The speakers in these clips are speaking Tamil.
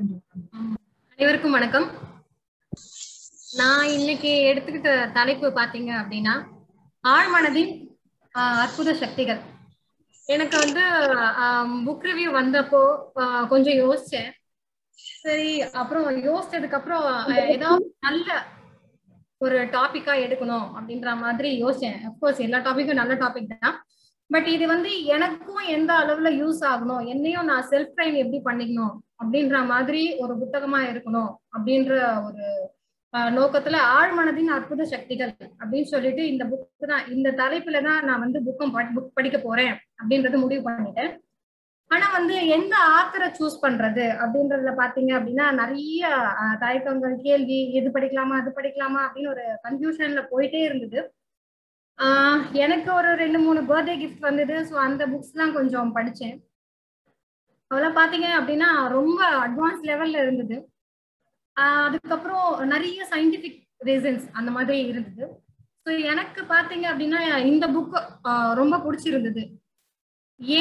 அனைவருக்கும் வணக்கம். நான் இன்னைக்கு எடுத்துக்கிட்ட தலைப்பு பாத்தீங்க அப்படின்னா ஆழ்மனதின் அற்புத சக்திகள். எனக்கு வந்து புக் ரிவ்யூ வந்தப்போ கொஞ்சம் யோசிச்சேன். சரி, அப்புறம் யோசிச்சதுக்கு அப்புறம் ஏதாவது நல்ல ஒரு டாபிக்கா எடுக்கணும் அப்படின்ற மாதிரி யோசிச்சேன். அப்கோர்ஸ் எல்லா டாபிக்கும் நல்ல டாபிக் தான், பட் இது வந்து எனக்கும் எந்த அளவுல யூஸ் ஆகணும், என்னையும் நான் செல்ஃப் ட்ரைன் எப்படி பண்ணிக்கணும் அப்படின்ற மாதிரி ஒரு புத்தகமா இருக்கணும் அப்படின்ற ஒரு நோக்கத்துல ஆழ்மனதின் அற்புத சக்திகள் அப்படின்னு சொல்லிட்டு இந்த புக் தான், இந்த தலைப்புல தான் நான் வந்து புக் படிக்க போறேன் அப்படின்றத முடிவு பண்ணிட்டேன். ஆனா வந்து எந்த ஆத்தரை சூஸ் பண்றது அப்படின்றதுல பாத்தீங்க அப்படின்னா நிறைய தயக்கங்கள், கேள்வி, இது படிக்கலாமா அது படிக்கலாமா அப்படின்னு ஒரு கன்ஃபியூஷன்ல போயிட்டே இருந்தது. எனக்கு ஒரு 2-3 பர்த்டே கிஃப்ட் வந்தது. ஸோ அந்த புக்ஸ்லாம் கொஞ்சம் படித்தேன். அதெல்லாம் பார்த்தீங்க அப்படின்னா ரொம்ப அட்வான்ஸ் லெவலில் இருந்தது. அதுக்கப்புறம் நிறைய சயின்டிஃபிக் ரீசன்ஸ் அந்த மாதிரி இருந்தது. ஸோ எனக்கு பார்த்தீங்க அப்படின்னா இந்த புக்கு ரொம்ப பிடிச்சிருந்தது.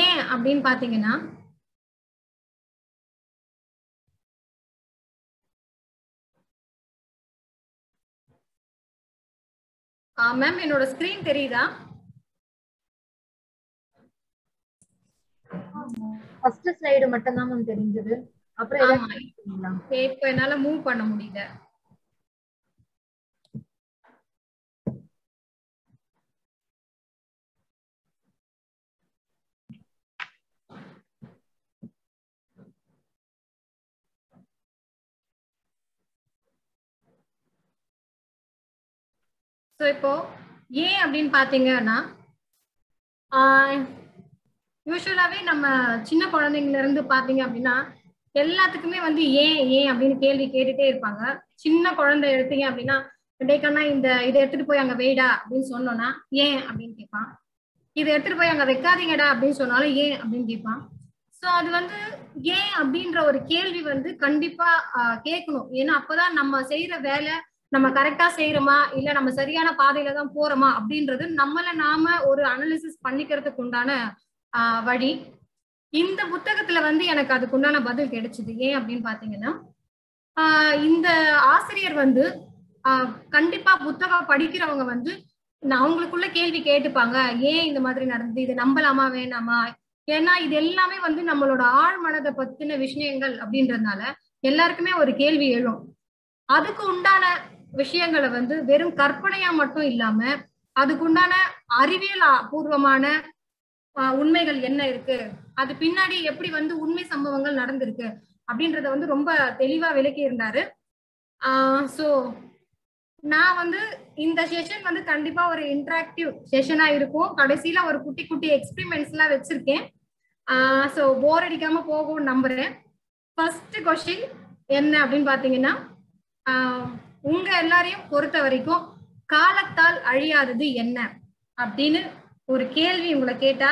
ஏன் அப்படின்னு பார்த்தீங்கன்னா மேம் என்னோட ஸ்கிரீன் தெரியுதா? ஃபர்ஸ்ட் ஸ்லைடு மட்டும் தான் மேம் தெரிஞ்சது. அப்புறம் இப்போ என்னால மூவ் பண்ண முடியல. ஸோ இப்போ ஏன் அப்படின்னு பார்த்தீங்கன்னா யூஸ்வலாகவே நம்ம சின்ன குழந்தைங்கலேருந்து பார்த்தீங்க அப்படின்னா எல்லாத்துக்குமே வந்து ஏன் ஏன் அப்படின்னு கேள்வி கேட்டுகிட்டே இருப்பாங்க. சின்ன குழந்தை எடுத்தீங்க அப்படின்னா டேக்கன்னா இந்த இதை எடுத்துகிட்டு போய் அங்கே வெயிடா அப்படின்னு சொன்னோன்னா ஏன் அப்படின்னு கேட்பான். இதை எடுத்துகிட்டு போய் அங்கே வைக்காதீங்கடா அப்படின்னு சொன்னாலும் ஏன் அப்படின்னு கேட்பான். ஸோ அது வந்து ஏன் அப்படின்ற ஒரு கேள்வி வந்து கண்டிப்பாக கேட்கணும். ஏன்னா அப்போ தான் நம்ம செய்கிற வேலை நம்ம கரெக்டா செய்யறோமா இல்ல நம்ம சரியான பாதையில தான் போறோமா அப்படின்றது நம்மள நாம ஒரு அனாலிசிஸ் பண்ணிக்கிறதுக்கு உண்டான வழி. இந்த புத்தகத்துல வந்து எனக்கு அதுக்குண்டான பதில் கிடைச்சது. ஏன் அப்படின்னு பாத்தீங்கன்னா இந்த ஆசிரியர் வந்து கண்டிப்பா புத்தகம் படிக்கிறவங்க வந்து அவங்களுக்குள்ள கேள்வி கேட்டுப்பாங்க. ஏன் இந்த மாதிரி நடந்தது, இது நம்பலாமா வேணாமா, ஏன்னா இது எல்லாமே வந்து நம்மளோட ஆழ்மனதை பத்தின விஷயங்கள் அப்படின்றதுனால எல்லாருக்குமே ஒரு கேள்வி எழும். அதுக்கு உண்டான விஷயங்களை வந்து வெறும் கற்பனையா மட்டும் இல்லாம அதுக்குண்டான அறிவியல் பூர்வமான உண்மைகள் என்ன இருக்கு, அது பின்னாடி எப்படி வந்து உண்மை சம்பவங்கள் நடந்திருக்கு அப்படின்றத வந்து ரொம்ப தெளிவா விளக்கி இருந்தாரு. ஸோ நான் வந்து இந்த செஷன் வந்து கண்டிப்பா ஒரு இன்ட்ராக்டிவ் செஷனா இருக்கும். கடைசியில ஒரு குட்டி குட்டி எக்ஸ்பிரிமெண்ட்ஸ் எல்லாம் வச்சிருக்கேன். ஸோ போர் அடிக்காம போகும்னு நம்புறேன். ஃபர்ஸ்ட் கொஸ்டின் என்ன அப்படின்னு பாத்தீங்கன்னா உங்க எல்லாரையும் பொறுத்த வரைக்கும் காலத்தால் அழியாதது என்ன அப்படின்னு ஒரு கேள்வி உங்களை கேட்டா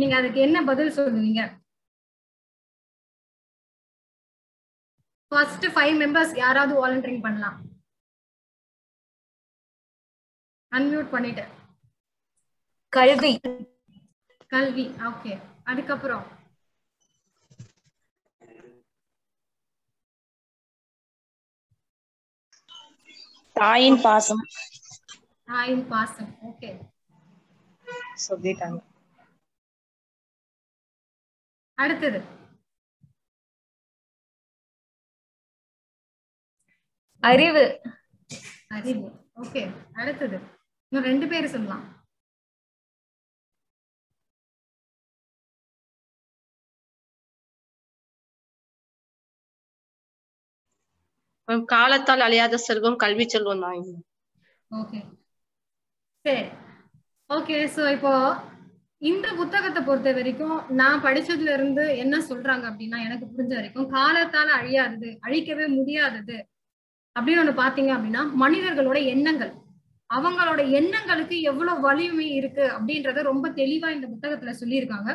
நீங்க அதுக்கு என்ன பதில் சொல்லுவீங்க? ஃபர்ஸ்ட் 5 மெம்பர்ஸ் யாராவது வாலண்டியரிங் பண்ணலாம். அன்மியூட் பண்ணிட்டேன். கல்வி. கல்வி, ஓகே. அதுக்கப்புறம் தாயின் பாசம். தாயின் பாசம், ஓகே. சொல்லிட்டாங்க. அடுத்து அறிவு. அறிவு, ஓகே. அடுத்து இன்னும் 2 பேர் சொல்லலாம். காலத்தால் அழியாத செல்வம் கல்வி செல்வம் தான். ஓகே, சரி, ஓகே. சோ இப்போ இந்த புத்தகத்தை பொறுத்த வரைக்கும் நான் படிச்சதுல இருந்து என்ன சொல்றாங்க அப்படின்னா எனக்கு புரிஞ்ச வரைக்கும் காலத்தால் அழியாதது, அழிக்கவே முடியாதது அப்படின்னு ஒண்ணு பாத்தீங்க அப்படின்னா மனிதர்களோட எண்ணங்கள், அவங்களோட எண்ணங்களுக்கு எவ்வளவு வலிமை இருக்கு அப்படின்றத ரொம்ப தெளிவா இந்த புத்தகத்துல சொல்லியிருக்காங்க.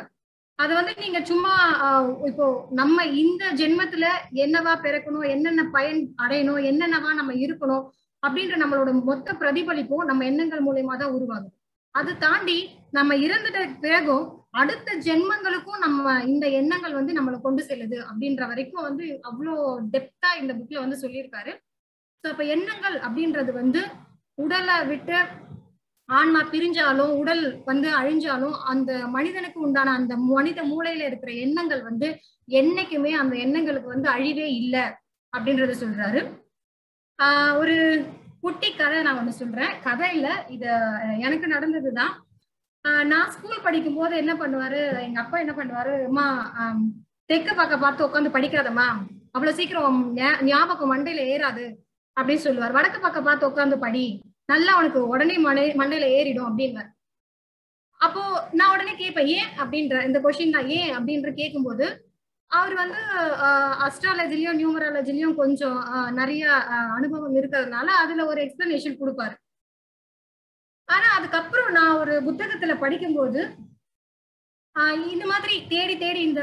அது வந்து நீங்க சும்மா இப்போ நம்ம இந்த ஜென்மத்துல என்னவா பிறக்கணும், என்னென்ன பயன் அடையணும், என்னென்னவா நம்ம இருக்கணும் அப்படின்ற நம்மளோட மொத்த பிரதிபலிப்பும் நம்ம எண்ணங்கள் மூலயமா தான் உருவாகும். அது தாண்டி நம்ம இறந்துட்ட பிறகும் அடுத்த ஜென்மங்களுக்கும் நம்ம இந்த எண்ணங்கள் வந்து நம்மளை கொண்டு செல்லுது அப்படின்ற வரைக்கும் வந்து அவ்வளோ டெப்தா இந்த புக்ல வந்து சொல்லியிருக்காரு. ஸோ அப்போ எண்ணங்கள் அப்படின்றது வந்து உடலை விட்டு ஆன்மா பிரிஞ்சாலும் உடல் வந்து அழிஞ்சாலும் அந்த மனிதனுக்கு உண்டான அந்த மனித மூளையில இருக்கிற எண்ணங்கள் வந்து என்னைக்குமே அந்த எண்ணங்களுக்கு வந்து அழிவே இல்லை அப்படின்றத சொல்றாரு. ஒரு குட்டி கதை நான் ஒன்று சொல்றேன். கதையில இத எனக்கு நடந்ததுதான். நான் ஸ்கூல் படிக்கும் போது என்ன பண்ணுவாரு எங்க அப்பா, என்ன பண்ணுவாரு, அம்மா தெக்க பார்க்க பார்த்து உட்காந்து படிக்காதம்மா, அவ்வளவு சீக்கிரம் ஞாபகம் மண்டையில ஏறாது அப்படின்னு சொல்லுவார். வடக்கு பக்கம் பார்த்து உட்காந்து படி, நல்லா உனக்கு உடனே மண்டையில ஏறிடும் அப்படின்வார். அப்போ நான் உடனே கேட்பேன் ஏன் அப்படின்ற இந்த கொஸ்டின் தான் ஏன் அப்படின்ற கேட்கும்போது அவர் வந்து அஸ்ட்ராலஜிலையும் நியூமராலஜிலையும் கொஞ்சம் நிறைய அனுபவம் இருக்கிறதுனால அதுல ஒரு எக்ஸ்பிளனேஷன் கொடுப்பாரு. ஆனா அதுக்கப்புறம் நான் ஒரு புத்தகத்துல படிக்கும்போது இந்த மாதிரி தேடி தேடி இந்த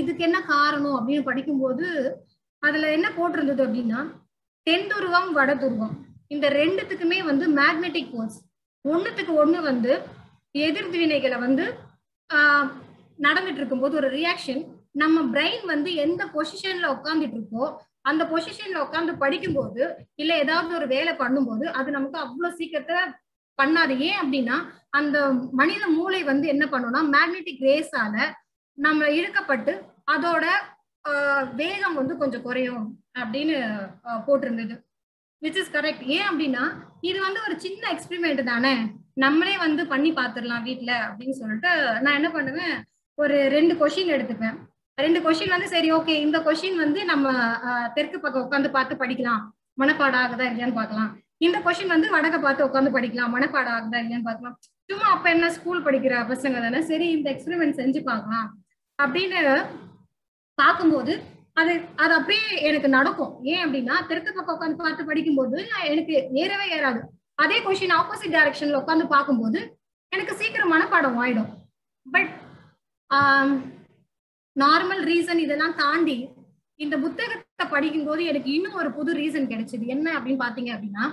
இதுக்கு என்ன காரணம் அப்படின்னு படிக்கும்போது அதுல என்ன போட்டிருந்தது அப்படின்னா, தென் துருவம் வட துருவம் இந்த ரெண்டுத்துக்குமே வந்து மேக்னெட்டிக் போல்ஸ் ஒன்றுத்துக்கு ஒன்று வந்து எதிர்வினைகளை வந்து நடந்துட்டு இருக்கும்போது ஒரு ரியாக்ஷன், நம்ம பிரெயின் வந்து எந்த பொசிஷன்ல உட்காந்துட்டு இருக்கோ அந்த பொசிஷன்ல உட்காந்து படிக்கும்போது இல்லை ஏதாவது ஒரு வேலை பண்ணும்போது அது நமக்கு அவ்வளோ சீக்கிரத்தை பண்ணாது. ஏன் அப்படின்னா அந்த மனித மூளை வந்து என்ன பண்ணும்னா மேக்னெட்டிக் ரேஸால நம்ம இழுக்கப்பட்டு அதோட வேகம் வந்து கொஞ்சம் குறையும் அப்படின்னு போட்டிருந்தது. Which is correct. ஏன் அப்படின்னா இது வந்து ஒரு சின்ன எக்ஸ்பிரிமெண்ட் தானே, நம்மளே வந்து பண்ணி பார்த்துடலாம் வீட்டுல அப்படின்னு சொல்லிட்டு நான் என்ன பண்ணுவேன், ஒரு ரெண்டு கொஷின் எடுத்துப்பேன். ரெண்டு கொஷின் வந்து சரி ஓகே இந்த கொஷின் வந்து நம்ம தெற்கு பக்கம் உட்காந்து பார்த்து படிக்கலாம் மனப்பாடம் ஆகுதா இல்லையான்னு பார்க்கலாம், இந்த கொஷின் வந்து வடக்க பார்த்து உட்காந்து படிக்கலாம் மனப்பாடம் ஆகுதா இல்லையான்னு பார்க்கலாம். சும்மா அப்ப என்ன ஸ்கூல் படிக்கிற பசங்க தானே, சரி இந்த எக்ஸ்பிரிமெண்ட் செஞ்சு பார்க்கலாம் அப்படின்னு பார்க்கும்போது அது அது அப்படியே எனக்கு நடக்கும். ஏன் அப்படின்னா தெற்கு பக்கம் உட்காந்து பார்த்து படிக்கும்போது எனக்கு ஏறவே ஏறாது. அதே கொஷின் ஆப்போசிட் டைரக்ஷன்ல உட்காந்து பார்க்கும்போது எனக்கு சீக்கிரம் மனப்பாடம் ஆயிடும். பட் நார்மல் ரீசன் இதெல்லாம் தாண்டி இந்த புத்தகத்தை படிக்கும்போது எனக்கு இன்னும் ஒரு புது ரீசன் கிடைச்சது. என்ன அப்படின்னு பாத்தீங்க அப்படின்னா,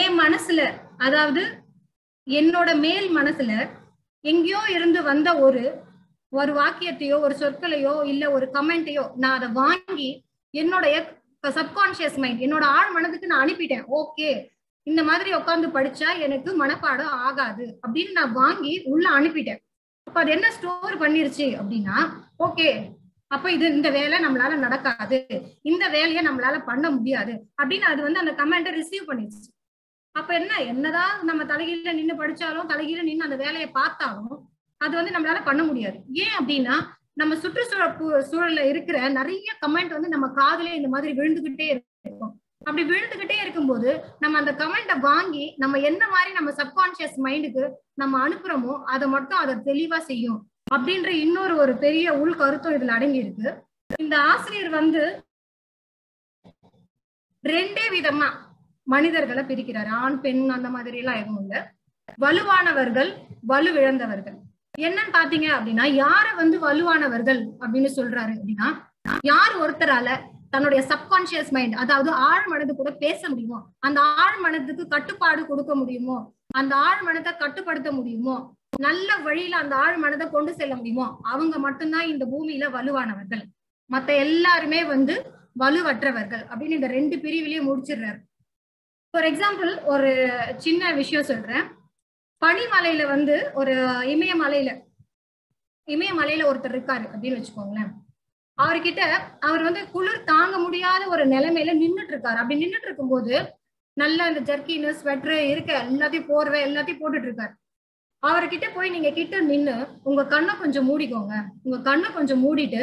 என் மனசுல அதாவது என்னோட மேல் மனசுல எங்கேயோ இருந்து வந்த ஒரு வாக்கியத்தையோ ஒரு சொற்களையோ இல்ல ஒரு கமெண்ட்டையோ நான் அதை வாங்கி என்னோடைய சப்கான்சியஸ் மைண்ட் என்னோட ஆழ் மனதுக்கு நான் அனுப்பிட்டேன். ஓகே இந்த மாதிரி உட்காந்து படிச்சா எனக்கு மனப்பாடம் ஆகாது அப்படின்னு நான் வாங்கி உள்ள அனுப்பிட்டேன். அப்ப அது என்ன ஸ்டோர் பண்ணிருச்சு அப்படின்னா, ஓகே அப்ப இது இந்த வேலை நம்மளால நடக்காது, இந்த வேலையை நம்மளால பண்ண முடியாது அப்படின்னு அது வந்து அந்த கமெண்ட்டை ரிசீவ் பண்ணிருச்சு. அப்ப என்னதான் நம்ம தலைகீழ நின்று படிச்சாலும் தலைகீழ நின்று அந்த வேலையை பார்த்தாலும் அது வந்து நம்மளால பண்ண முடியாது. ஏன் அப்படின்னா நம்ம சுற்றுச்சூழல்ல இருக்கிற நிறைய கமெண்ட் வந்து நம்ம காதுல இந்த மாதிரி விழுந்துகிட்டே இருக்கும். அப்படி விழுந்துகிட்டே இருக்கும்போது நம்ம அந்த கமெண்ட்டை வாங்கி நம்ம என்ன மாதிரி நம்ம சப்கான்சியஸ் மைண்டுக்கு நம்ம அனுப்புறோமோ அதை மட்டும் அதை தெளிவா செய்யும் அப்படின்ற இன்னொரு ஒரு பெரிய உள்கருத்தும் இதுல அடங்கி இருக்கு. இந்த ஆசிரியர் வந்து ரெண்டே விதமா மனிதர்களை பிரிக்கிறாரு. ஆண் பெண் அந்த மாதிரி எல்லாம் எதுவும் இல்லை. வலுவானவர்கள், வலுவிழந்தவர்கள். என்னன்னு பாத்தீங்க அப்படின்னா யார வந்து வலுவானவர்கள் அப்படின்னு சொல்றாரு அப்படின்னா, யார் ஒருத்தரால தன்னுடைய சப்கான்சியஸ் மைண்ட் அதாவது ஆழ் மனது கூட பேச முடியுமோ, அந்த ஆழ் மனதுக்கு கட்டுப்பாடு கொடுக்க முடியுமோ, அந்த ஆழ் மனத்தை கட்டுப்படுத்த முடியுமோ, நல்ல வழியில அந்த ஆழ் மனதை கொண்டு செல்ல முடியுமோ அவங்க மட்டும்தான் இந்த பூமியில வலுவானவர்கள். மத்த எல்லாருமே வந்து வலுவற்றவர்கள் அப்படின்னு இந்த ரெண்டு பிரிவிலையும் முடிச்சிடுறாரு. ஃபார் எக்ஸாம்பிள் ஒரு சின்ன விஷயம் சொல்றேன். பனிமலையில வந்து ஒரு இமயமலையில ஒருத்தர் இருக்காரு அப்படின்னு வச்சுக்கோங்களேன். அவர்கிட்ட அவர் வந்து குளிர் தாங்க முடியாத ஒரு நிலைமையில நின்றுட்டு இருக்காரு. அப்படி நின்றுட்டு இருக்கும்போது நல்லா இந்த ஜர்க்கின் ஸ்வெட்டர் இருக்க எல்லாத்தையும் போர்வை எல்லாத்தையும் போட்டுட்டு இருக்காரு. அவர்கிட்ட போய் நீங்க கிட்ட நின்று உங்க கண்ணை கொஞ்சம் மூடிக்கோங்க, உங்க கண்ணை கொஞ்சம் மூடிட்டு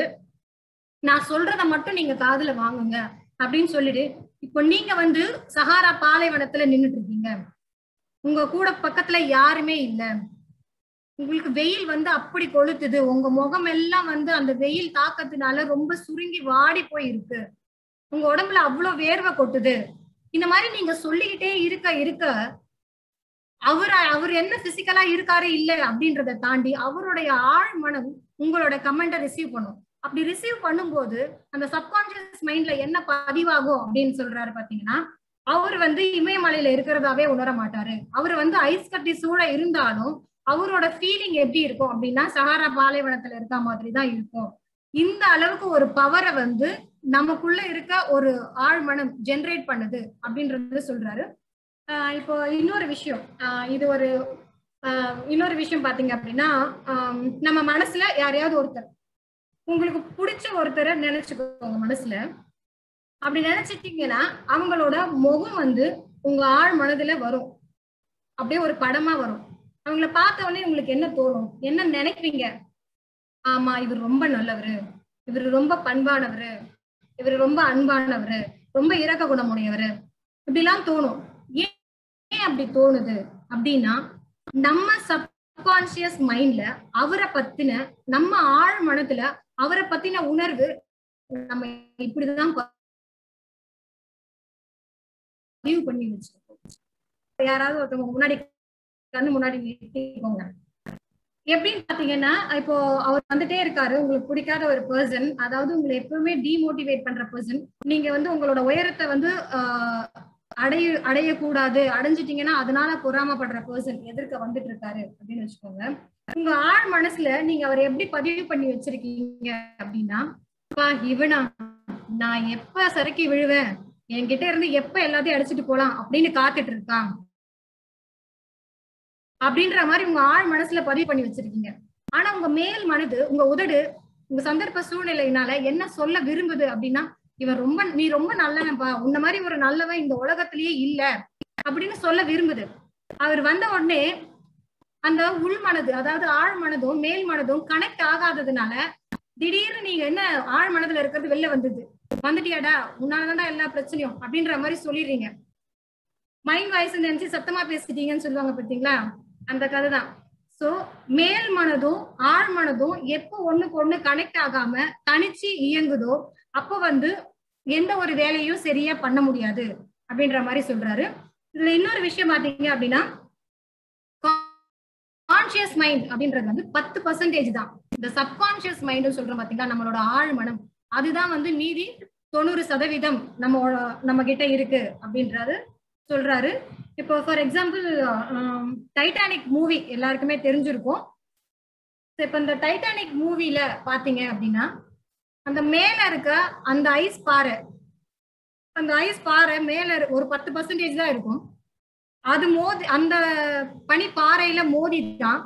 நான் சொல்றதை மட்டும் நீங்க காதுல வாங்குங்க அப்படின்னு சொல்லிட்டு, இப்போ நீங்க வந்து சஹாரா பாலைவனத்துல நின்றுட்டு இருக்கீங்க, உங்க கூட பக்கத்துல யாருமே இல்ல, உங்களுக்கு வெயில் வந்து அப்படி கொளுத்துது, உங்க முகம் எல்லாம் வந்து அந்த வெயில் தாக்கத்தினால ரொம்ப சுருங்கி வாடி போயிருக்கு, உங்க உடம்புல அவ்வளவு வேர்வை கொட்டுது. இந்த மாதிரி நீங்க சொல்லிக்கிட்டே இருக்க இருக்க அவர் என்ன பிசிக்கலா இருக்காரு இல்ல அப்படின்றத தாண்டி அவருடைய ஆழ் மனம் உங்களோட கமெண்ட ரிசீவ் பண்ணும். அப்படி ரிசீவ் பண்ணும்போது அந்த சப்கான்சியஸ் மைண்ட்ல என்ன பதிவாகும் அப்படின்னு சொல்றாரு பாத்தீங்கன்னா, அவர் வந்து இமயமலையில இருக்கிறதாவே உணர மாட்டாரு. அவர் வந்து ஐஸ் கட்டி சூழ இருந்தாலும் அவரோட ஃபீலிங் எப்படி இருக்கும் அப்படின்னா சஹாரா பாலைவனத்துல இருக்க மாதிரி தான் இருக்கும். இந்த அளவுக்கு ஒரு பவரை வந்து நமக்குள்ள இருக்க ஒரு ஆழ்மனம் ஜெனரேட் பண்ணுது அப்படின்றத சொல்றாரு. இப்போ இன்னொரு விஷயம், இது ஒரு இன்னொரு விஷயம் பாத்தீங்க அப்படின்னா, நம்ம மனசுல யாரையாவது ஒருத்தர் உங்களுக்கு பிடிச்ச ஒருத்தரை நினைச்சுக்கோங்க. மனசுல அப்படி நினைச்சிட்டீங்கன்னா அவங்களோட முகம் வந்து உங்க ஆழ் மனதுல வரும், அப்படியே ஒரு படமா வரும். அவங்கள பார்த்த உடனே உங்களுக்கு என்ன தோணும், என்ன நினைப்பீங்க? ஆமா, இவர் ரொம்ப நல்லவரு, இவர் ரொம்ப பண்பானவரு, இவர் ரொம்ப அன்பானவரு, ரொம்ப இரக்க குணமுடையவரு, இப்படிலாம் தோணும். ஏன் அப்படி தோணுது அப்படின்னா நம்ம சப்கான்சியஸ் மைண்ட்ல அவரை பத்தின, நம்ம ஆழ் மனத்துல அவரை பத்தின உணர்வு நம்ம இப்படிதான் பதிவு பண்ணி வச்சிருக்கோம். யாராவது ஒருத்தவங்க முன்னாடி கண்ணு முன்னாடி நிறுத்திக்கோங்க. எப்படின்னு பாத்தீங்கன்னா, இப்போ அவர் வந்துட்டே இருக்காரு, உங்களுக்கு பிடிக்காத ஒரு பர்சன், அதாவது உங்களை எப்பவுமே டிமோட்டிவேட் பண்ற பர்சன். நீங்க வந்து உங்களோட உயரத்தை வந்து அடையக்கூடாது, அடைஞ்சிட்டீங்கன்னா அதனால பொறாமப்படுற பர்சன் எதிர்க்க வந்துட்டு இருக்காரு அப்படின்னு வச்சுக்கோங்க. உங்க ஆழ் மனசுல நீங்க அவர் எப்படி பதிவு பண்ணி வச்சிருக்கீங்க அப்படின்னா, இவனா நான் எப்ப சறுக்கி விழுவேன், என்கிட்ட இருந்து எப்ப எல்லாத்தையும் அடிச்சுட்டு போலாம் அப்படின்னு காத்துட்டு இருக்கான் அப்படின்ற மாதிரி உங்க ஆழ் மனசுல பதிவு பண்ணி வச்சிருக்கீங்க. ஆனா உங்க மேல் மனது, உங்க உதடு, உங்க சந்தர்ப்ப சூழ்நிலையினால என்ன சொல்ல விரும்புது அப்படின்னா, இவன் ரொம்ப, நீ ரொம்ப நல்லவன்பா, உன்ன மாதிரி ஒரு நல்லவன் இந்த உலகத்திலேயே இல்ல அப்படின்னு சொல்ல விரும்புது. அவர் வந்த உடனே அந்த உள் மனது, அதாவது ஆழ் மனதும் மேல் மனதும் கனெக்ட் ஆகாததுனால திடீர்னு நீங்க என்ன, ஆழ் மனதுல இருக்கிறது வெளில வந்துட்டியாடா, உன்னாலதான்டா எல்லா பிரச்சனையும் அப்படின்ற மாதிரி சொல்லிடுறீங்க. மைண்ட் வாய்ஸ் நினைச்சு சத்தமா பேசிட்டீங்கன்னு சொல்லுவாங்க பாத்தீங்களா, அந்த கதை தான். சோ மேல் மனதும் ஆழ் மனதும் எப்போ ஒண்ணுக்கு ஒண்ணு கனெக்ட் ஆகாம தனிச்சு இயங்குதோ அப்போ வந்து எந்த ஒரு வேலையும் சரியா பண்ண முடியாது அப்படின்ற மாதிரி சொல்றாரு. இதுல இன்னொரு விஷயம் பாத்தீங்க அப்படின்னா, கான்சியஸ் மைண்ட் அப்படின்றது வந்து 10% தான். இந்த சப்கான்சியஸ் மைண்ட் சொல்றோம் பாத்தீங்களா, நம்மளோட ஆழ் மனம், அதுதான் வந்து மீதி 90% நம்ம கிட்ட இருக்கு அப்படின்றது சொல்றாரு. இப்போ ஃபார் எக்ஸாம்பிள் டைட்டானிக் மூவி எல்லாருக்குமே தெரிஞ்சிருக்கும். இப்போ இந்த டைட்டானிக் மூவில பாத்தீங்க அப்படின்னா, அந்த மேல இருக்க அந்த ஐஸ் பாறை மேல ஒரு 10% தான் இருக்கும். அது மோதி, அந்த பனி பாறையில மோதிதான்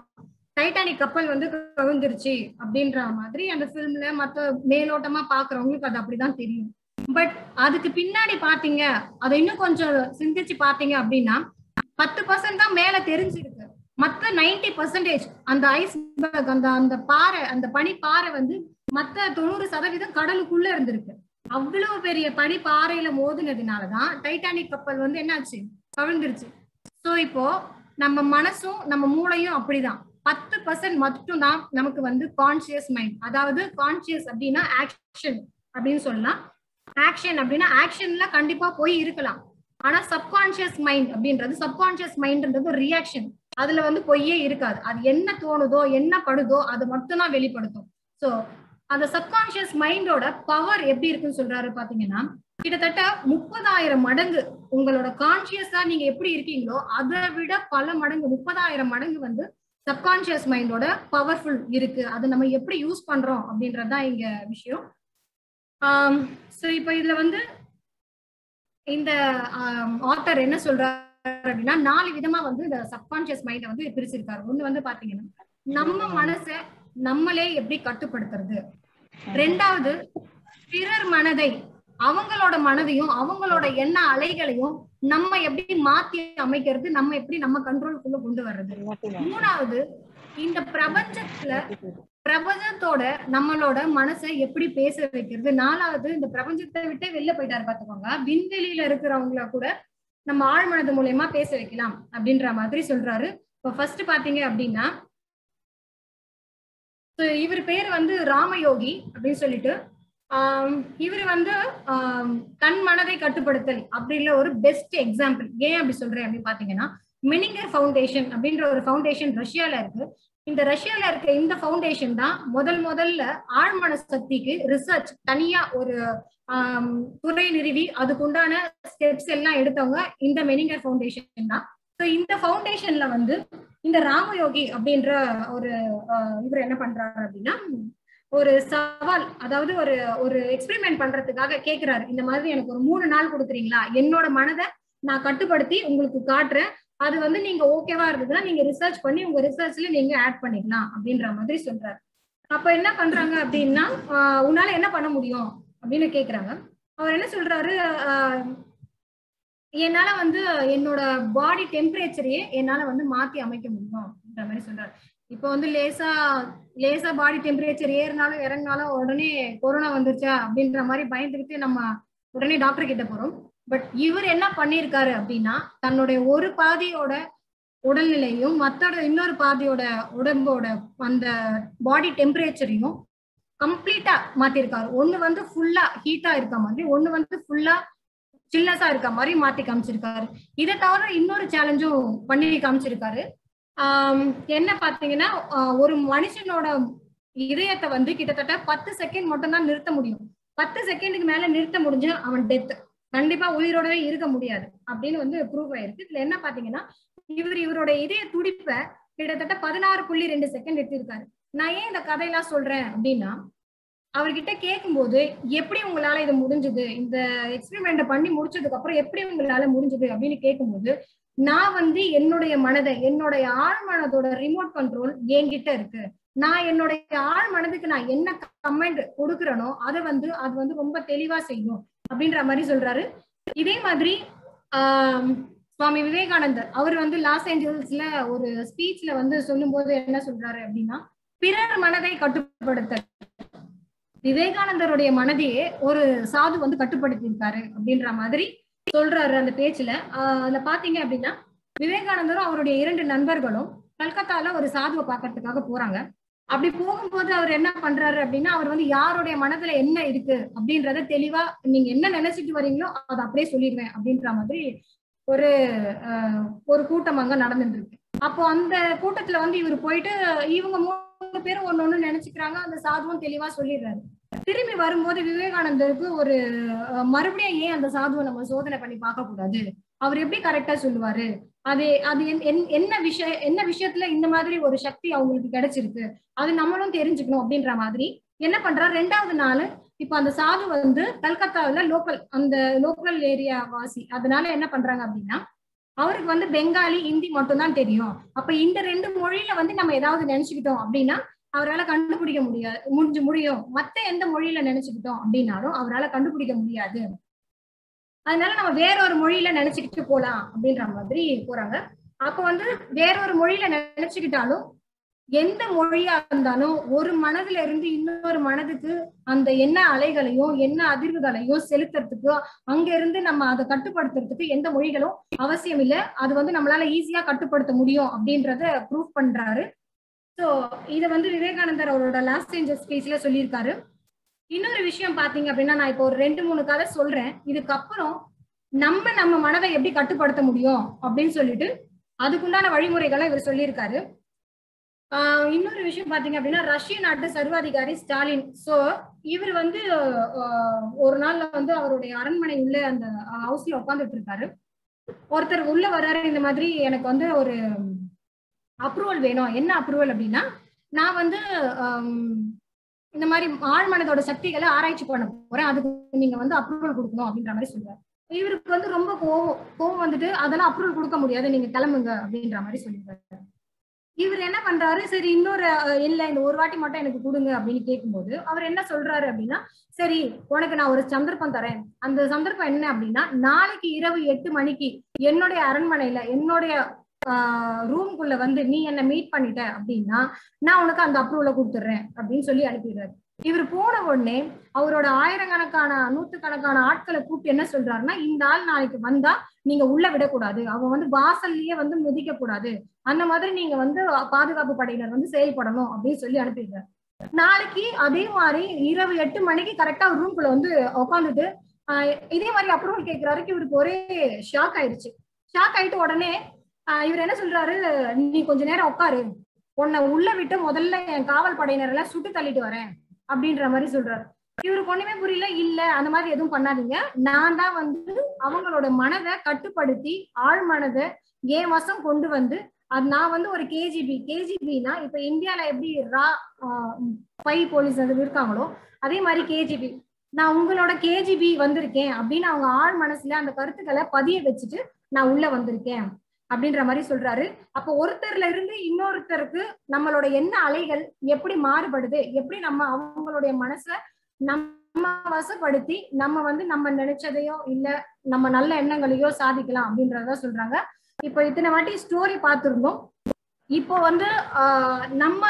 டைட்டானிக் கப்பல் வந்து கவிழ்ந்துருச்சு அப்படின்ற மாதிரி அந்த ஃபிலிம்ல மத்த மேலோட்டமா பாக்குறவங்களுக்கு அது அப்படிதான் தெரியும். பட் அதுக்கு பின்னாடி பாத்தீங்க, அதை இன்னும் கொஞ்சம் சிந்திச்சு பாத்தீங்க அப்படின்னா 10% தான் மேல தெரிஞ்சிருக்கு. மத்த 90% அந்த ஐஸ்பர்க், அந்த பாறை, அந்த பனிப்பாறை வந்து மத்த 90% கடலுக்குள்ள இருந்திருக்கு. அவ்வளவு பெரிய பனி பாறையில மோதினதுனாலதான் டைட்டானிக் கப்பல் வந்து என்னாச்சு, கவிழ்ந்துருச்சு. சோ இப்போ நம்ம மனசும் நம்ம மூளையும் அப்படிதான். 10% மட்டும்தான் நமக்கு வந்து கான்சியஸ் மைண்ட், அதாவது கான்சியஸ் அப்படின்னா ஆக்ஷன் அப்படின்னு சொல்லலாம். ஆக்ஷன் அப்படின்னா ஆக்ஷன்ல கண்டிப்பா போய் இருக்கலாம். ஆனா சப்கான்சியஸ் மைண்ட் அப்படின்றது, சப்கான்சியஸ் மைண்ட்ன்றது ஒரு ரியாக்ஷன், அதுல வந்து போயே இருக்காது. அது என்ன தோணுதோ என்ன படுதோ அது மட்டும்தான் வெளிப்படுத்தும். சோ அந்த சப்கான்சியஸ் மைண்டோட பவர் எப்படி இருக்குன்னு சொல்றாரு பாத்தீங்கன்னா, கிட்டத்தட்ட 30,000 மடங்கு உங்களோட கான்சியஸா நீங்க எப்படி இருக்கீங்களோ அதை விட பல மடங்கு, 30,000 மடங்கு வந்து சப்கான்சியஸ் மைண்டோட பவர்ஃபுல் இருக்கு. அதை நம்ம எப்படி யூஸ் பண்றோம் அப்படின்றதுதான் இங்க விஷயம். சோ இப்போ இதுல வந்து இந்த ஆத்தர் என்ன சொல்றாரு அப்படின்னா, 4 விதமா வந்து இந்த சப்கான்சியஸ் மைண்டை வந்து பிரிச்சிருக்காரு. ஒண்ணு வந்து பாத்தீங்கன்னா, நம்ம மனசை நம்மளே எப்படி கட்டுப்படுத்துறது. ரெண்டாவது, பிறர் மனதை, அவங்களோட மனதையும் அவங்களோட எண்ண அலைகளையும் நம்ம எப்படி மாத்தி அமைக்கிறது, நம்ம எப்படி நம்ம கண்ட்ரோலுக்குள்ள கொண்டு வர்றது. மூணாவது, இந்த பிரபஞ்சத்தோட நம்மளோட மனசை எப்படி பேச வைக்கிறது. நாலாவது, இந்த பிரபஞ்சத்தை விட்டே வெளில போயிட்டாரு பாத்துக்கோங்க, விண்வெளியில இருக்கிறவங்கள கூட நம்ம ஆழ் மனது மூலயமா பேச வைக்கலாம் அப்படின்ற மாதிரி சொல்றாரு. இப்ப ஃபர்ஸ்ட் பாத்தீங்க அப்படின்னா, இவர் பேர் வந்து ராமயோகி அப்படின்னு சொல்லிட்டு, இவர் வந்து தன் மனதை கட்டுப்படுத்தல் அப்படின்ற ஒரு பெஸ்ட் எக்ஸாம்பிள். ஏன் அப்படி சொல்றேன் அப்படின்னு பாத்தீங்கன்னா, மெனிங்கர் ஃபவுண்டேஷன் அப்படின்ற ஒரு ஃபவுண்டேஷன் ரஷ்யால இருக்கு. இந்த ரஷ்யால இருக்க இந்த ஃபவுண்டேஷன் தான் முதல்ல ஆழ்மன சக்திக்கு ரிசர்ச் தனியா ஒரு துறை நிறுவி அதுக்குண்டான ஸ்டெப்ஸ் எல்லாம் எடுத்தவங்க இந்த மெனிங்கர் ஃபவுண்டேஷன் தான். ஸோ இந்த ஃபவுண்டேஷன்ல வந்து இந்த ராமயோகி அப்படின்ற ஒரு இவர் என்ன பண்றாரு அப்படின்னா ஒரு சவால், அதாவது ஒரு ஒரு எக்ஸ்பெரிமெண்ட் பண்றதுக்காக கேக்குறாரு. இந்த மாதிரி எனக்கு ஒரு 3 நாள் கொடுக்குறீங்களா, என்னோட மனதை நான் கட்டுப்படுத்தி உங்களுக்கு காட்டுறேன், அது வந்து நீங்க ஓகேவா இருக்குதுன்னா நீங்க ரிசர்ச் பண்ணி உங்க ரிசர்ச்ல நீங்க ஆட் பண்ணிக்கலாம் அப்படின்ற மாதிரி சொல்றாரு. அப்ப என்ன பண்றாங்க அப்படின்னா உன்னால என்ன பண்ண முடியும் அப்படின்னு கேக்குறாங்க. அவர் என்ன சொல்றாரு, என்னால வந்து என்னோட பாடி டெம்பரேச்சரையே என்னால வந்து மாத்தி அமைக்க முடியும் அப்படின்ற மாதிரி சொல்றாரு. இப்ப வந்து லேசா லேசா பாடி டெம்பரேச்சர் ஏறினாலும் இறங்கினாலும் உடனே கொரோனா வந்துருச்சா அப்படின்ற மாதிரி பயந்துக்கிட்டு நம்ம உடனே டாக்டர் கிட்ட போறோம். பட் இவர் என்ன பண்ணிருக்காரு அப்படின்னா தன்னுடைய ஒரு பாதியோட உடல்நிலையும் மத்தோட இன்னொரு பாதியோட உடம்போட அந்த பாடி டெம்பரேச்சரையும் கம்ப்ளீட்டா மாத்திருக்காரு. ஒண்ணு வந்து ஃபுல்லா ஹீட்டா இருக்க மாதிரி, ஒண்ணு வந்து ஃபுல்லா சில்னஸா இருக்க மாதிரி மாத்தி காமிச்சிருக்காரு. இதை தவிர இன்னொரு சேலஞ்சும் பண்ணி காமிச்சிருக்காரு. என்ன பாத்தீங்கன்னா ஒரு மனுஷனோட இதயத்தை வந்து கிட்டத்தட்ட 10 செகண்ட் மட்டும்தான் நிறுத்த முடியும். 10 செகண்டுக்கு மேல நிறுத்த முடிஞ்ச அவன் டெத், கண்டிப்பா உயிரோடவே இருக்க முடியாது அப்படின்னு வந்து ப்ரூவ் ஆயிருக்கு. இதுல என்ன பாத்தீங்கன்னா இவரோட இதய துடிப்ப கிட்டத்தட்ட 16.2 செகண்ட் எடுத்திருக்காரு. நான் ஏன் இந்த கதையெல்லாம் சொல்றேன் அப்படின்னா அவர்கிட்ட கேட்கும்போது எப்படி உங்களால இது முடிஞ்சது, இந்த எக்ஸ்பெரிமெண்ட் பண்ணி முடிச்சதுக்கு அப்புறம் எப்படி உங்களால முடிஞ்சது அப்படின்னு கேட்கும்போது நான் வந்து என்னுடைய மனதை என்னுடைய ஆழ்மனதோட ரிமோட் கண்ட்ரோல் என்கிட்ட இருக்கு, நான் என்னுடைய ஆழ்மனதுக்கு நான் என்ன கமெண்ட் கொடுக்குறேனோ அதை வந்து அது வந்து ரொம்ப தெளிவா செய்யும் அப்படின்ற மாதிரி சொல்றாரு. இதே மாதிரி சுவாமி விவேகானந்தர் அவர் வந்து லாஸ் ஏஞ்சல்ஸ்ல ஒரு ஸ்பீச்ல வந்து சொல்லும் போது என்ன சொல்றாரு அப்படின்னா பிறர் மனதை கட்டுப்படுத்த விவேகானந்தருடைய மனதையே ஒரு சாது வந்து கட்டுப்படுத்தி இருக்காரு அப்படின்ற மாதிரி சொல்றாரு அந்த பேச்சுல. அதுல பாத்தீங்க அப்படின்னா விவேகானந்தரும் அவருடைய 2 நண்பர்களும் கல்கத்தால ஒரு சாதுவை பாக்குறதுக்காக போறாங்க. அப்படி போகும்போது அவர் என்ன பண்றாரு அப்படின்னா அவர் வந்து யாருடைய மனதுல என்ன இருக்கு அப்படின்றத தெளிவா நீங்க என்ன நினைச்சிட்டு வரீங்களோ அதை அப்படியே சொல்லிடுவேன் அப்படின்ற மாதிரி ஒரு ஒரு கூட்டம் அங்க நடந்துட்டு இருக்கு. அப்போ அந்த கூட்டத்துல வந்து இவர் போயிட்டு இவங்க 3 பேரும் ஒன்னொன்னு நினைச்சுக்கிறாங்க. அந்த சாதுவும் தெளிவா சொல்லிடுறாரு. திரும்பி வரும்போது விவேகானந்தருக்கு ஒரு மறுபடியும் ஏன் அந்த சாதுவை நம்ம சோதனை பண்ணி பார்க்க கூடாது, அவர் எப்படி கரெக்டா சொல்லுவாரு, அது அது என்ன விஷயத்துல இந்த மாதிரி ஒரு சக்தி அவங்களுக்கு கிடைச்சிருக்கு அது நம்மளும் தெரிஞ்சுக்கணும் அப்படின்ற மாதிரி என்ன பண்றா 2வது நாள் இப்ப அந்த சாது வந்து கல்கத்தாவில அந்த லோக்கல் ஏரியா வாசி, அதனால என்ன பண்றாங்க அப்படின்னா அவருக்கு வந்து பெங்காலி ஹிந்தி மட்டும்தான் தெரியும். அப்ப இந்த 2 மொழியில வந்து நம்ம ஏதாவது நினைச்சுக்கிட்டோம் அப்படின்னா அவரால் கண்டுபிடிக்க முடியும், மத்த எந்த மொழியில நினைச்சுக்கிட்டோம் அப்படின்னாலும் அவரால் கண்டுபிடிக்க முடியாது, அதனால நம்ம வேற ஒரு மொழியில நினைச்சுக்கிட்டு போலாம் அப்படின்ற மாதிரி போறாங்க. அப்ப வந்து வேற ஒரு மொழியில நினைச்சுக்கிட்டாலும் எந்த மொழியா இருந்தாலும் ஒரு மனதுல இருந்து இன்னொரு மனதுக்கு அந்த என்ன அலைகளையும் என்ன அதிர்வுகளையும் செலுத்துறதுக்கு அங்க இருந்து நம்ம அதை கட்டுப்படுத்துறதுக்கு எந்த மொழிகளும் அவசியம் இல்லை, அது வந்து நம்மளால ஈஸியா கட்டுப்படுத்த முடியும் அப்படின்றத ப்ரூவ் பண்றாரு. சோ இதை வந்து விவேகானந்தர் அவரோட லாஸ் ஏஞ்சல்ஸ் ஸ்பீச்ல சொல்லியிருக்காரு. இன்னொரு விஷயம் பாத்தீங்க அப்படின்னா நான் இப்போ ஒரு 2-3 கதை சொல்றேன், இதுக்கப்புறம் நம்ம மனதை எப்படி கட்டுப்படுத்த முடியும் அப்படின்னு சொல்லிட்டு அதுக்குண்டான வழிமுறைகளை இவர் சொல்லியிருக்காரு. இன்னொரு விஷயம் பாத்தீங்க அப்படின்னா ரஷ்ய நாட்டு சர்வாதிகாரி ஸ்டாலின், சோ இவர் வந்து ஒரு நாள்ல வந்து அவருடைய அரண்மனை உள்ள அந்த ஹவுஸ்ல உட்காந்துட்டு இருக்காரு. ஒருத்தர் உள்ள வர்றாரு, இந்த மாதிரி எனக்கு வந்து ஒரு அப்ரூவல் வேணும். என்ன அப்ரூவல் அப்படின்னா நான் வந்து இந்த மாதிரி ஆழ்மனதோட சக்திகளை ஆராய்ச்சி பண்ண போறேன், அதுக்கு நீங்க வந்து அப்ரூவல் கொடுக்கணும் அப்படின்ற மாதிரி சொல்லுவாரு. இவருக்கு வந்து ரொம்ப கோவம் வந்துட்டு அதெல்லாம் அப்ரூவல் கொடுக்க முடியாது, நீங்க கிளம்புங்க அப்படின்ற மாதிரி சொல்லிடுறாரு. இவர் என்ன பண்றாரு, சரி இன்னொரு இல்ல இந்த ஒரு வாட்டி மட்டும் எனக்கு கொடுங்க அப்படின்னு கேட்கும்போது அவர் என்ன சொல்றாரு அப்படின்னா சரி உனக்கு நான் ஒரு சந்தர்ப்பம் தரேன், அந்த சந்தர்ப்பம் என்ன அப்படின்னா நாளைக்கு இரவு 8 மணிக்கு என்னுடைய அரண்மனையில என்னுடைய ரூம்குள்ள வந்து நீ என்ன மீட் பண்ணிட்ட அப்படின்னா நான் உனக்கு அந்த அப்ரூவல கொடுத்துடுறேன் அப்படின்னு சொல்லி அனுப்பிடுறாரு. இவர் போன உடனே அவரோட ஆயிரக்கணக்கான 100கணக்கான ஆட்களை கூப்பிட்டு என்ன சொல்றாருன்னா இந்த ஆள் நாளைக்கு வந்தா நீங்க உள்ள விடக்கூடாது, அவன் வந்து வாசல்லயே வந்து மிதிக்க கூடாது, அந்த மாதிரி நீங்க வந்து பாதுகாப்பு படையினர் வந்து செயல்படணும் அப்படின்னு சொல்லி அனுப்பிடுறாரு. நாளைக்கு அதே மாதிரி இரவு 8 மணிக்கு கரெக்டா ஒரு ரூம்குள்ள வந்து உட்காந்துட்டு இதே மாதிரி அப்ரூவல் கேட்கிறாருக்கு. இவருக்கு ஒரே ஷாக் ஆயிட்டு உடனே இவர் என்ன சொல்றாரு, நீ கொஞ்ச நேரம் உட்காரு, உன்னை உள்ள விட்டு முதல்ல என் காவல் படையினர் எல்லாம் சுட்டு தள்ளிட்டு வரேன் அப்படின்ற மாதிரி சொல்றாரு. இவருக்கு ஒண்ணுமே புரியல, இல்ல அந்த மாதிரி எதுவும் பண்ணாதீங்க, நான் தான் வந்து அவங்களோட மனதை கட்டுப்படுத்தி ஆழ்மனதை என் வசம் கொண்டு வந்து अब ना वो और केजीबी केजीबीना इंडिया एप्पी रा पाई पोलिस अदु अदे मारी केजीबी ना उंगलोड केजीबी वंदिरुक्केन अप्पडिनु अवंगा आल मनसुला अंद करुत्तुक्कला पदिय वेच्चिट्टु ना उल्ल वंदिरुक्केन अप्पडिன்ற மாதிரி சொல்றாரு। அப்ப ஒருத்தர்ல இருந்து இன்னொருத்தருக்கு நம்மளோட என்ன அலைகள் எப்படி மாறுபடுது, எப்படி நம்ம அவங்களுடைய மனசை நம்ம வசப்படுத்தி நம்ம வந்து நம்ம நினைச்சதையோ இல்ல நம்ம நல்ல எண்ணங்களையோ சாதிக்கலாம் அப்படின்றத சொல்றாங்க। இப்போ இத்தனை வாட்டி ஸ்டோரி பார்த்திருந்தோம்। இப்போ வந்து நம்ம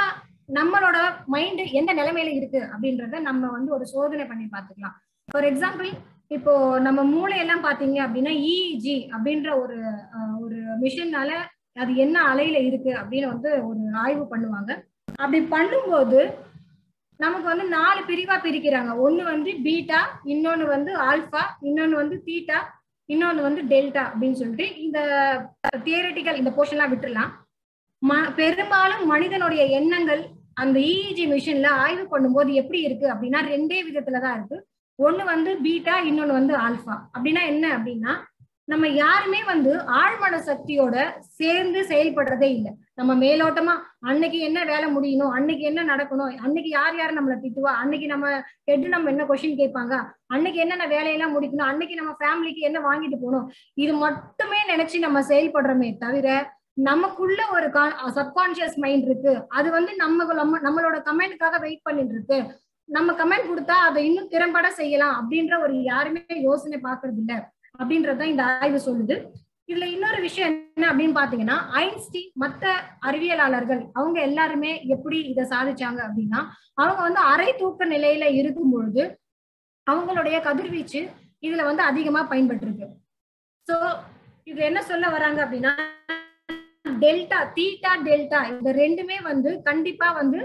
நம்மளோட மைண்ட் எந்த நிலைமையில இருக்கு அப்படின்றத நம்ம வந்து ஒரு சோதனை பண்ணி பார்த்துக்கலாம்। ஃபார் எக்ஸாம்பிள் இப்போ நம்ம மூளை எல்லாம் பாத்தீங்க அப்படினா EEG அப்படிங்கற ஒரு ஒரு மிஷினால அது என்ன அலையில இருக்கு அப்படின வந்து ஒரு ஆய்வு பண்ணுவாங்க। அப்படி பண்ணும்போது நமக்கு வந்து நாலு பிரிவா பிரிக்கிறாங்க। ஒன்னு வந்து பீட்டா, இன்னொன்னு வந்து ஆல்பா, இன்னொன்னு வந்து தீட்டா, இன்னொன்னு வந்து டெல்டா அப்படினு சொல்லிட்டு இந்த தியரிட்டிக்கல் இந்த போர்ஷன்லாம் விட்டுறலாம்। பெரும்பாலும் மனிதனுடைய எண்ணங்கள் அந்த EEG மிஷின்ல ஆய்வு பண்ணும்போது எப்படி இருக்கு அப்படினா ரெண்டே விதத்துல தான் இருக்கு। ஒன்னு வந்து பீட்டா, இன்னொன்னு வந்து ஆல்பா। அப்படினா என்ன அப்படினா நம்ம யாருமே வந்து ஆழ்மன சக்தியோட சேர்ந்து செயல்படுறதே இல்லை। நம்ம மேலோட்டமா அன்னைக்கு என்ன வேலை முடியணும், அன்னைக்கு என்ன நடக்கணும், அன்னைக்கு யார் யார் நம்மளை திட்டுவா, அன்னைக்கு நம்ம ஹெட் நம்ம என்ன கொஸ்டின் கேட்பாங்க, அன்னைக்கு என்னென்ன வேலையெல்லாம் முடிக்கணும், அன்னைக்கு நம்ம ஃபேமிலிக்கு என்ன வாங்கிட்டு போகணும், இது மட்டுமே நினைச்சு நம்ம செயல்படுறோமே தவிர நமக்குள்ள ஒரு சப்கான்ஷியஸ் மைண்ட் இருக்கு। அது வந்து நம்மளோட கமெண்ட்காக வெயிட் பண்ணிட்டு இருக்கு। நம்ம கமெண்ட் கொடுத்தா அதை இன்னும் திறம்பட செய்யலாம் அப்படின்ற ஒரு யாருமே யோசனை பாக்குறது இல்லை அப்படின்றதான் இந்த ஆய்வு சொல்லுது। இதுல இன்னொரு விஷயம் என்ன அப்படின்னு பாத்தீங்கன்னா ஐன்ஸ்டீன் மற்ற அறிவியலாளர்கள் அவங்க எல்லாருமே எப்படி இதை சாதிச்சாங்க அப்படின்னா அவங்க வந்து அரை தூக்க நிலையில இருக்கும் பொழுது அவங்களுடைய கதிர்வீச்சு இதுல வந்து அதிகமா பயன்பட்டு இருக்கு। சோ இது என்ன சொல்ல வராங்க அப்படின்னா டெல்டா தீட்டா டெல்டா இந்த ரெண்டுமே வந்து கண்டிப்பா வந்து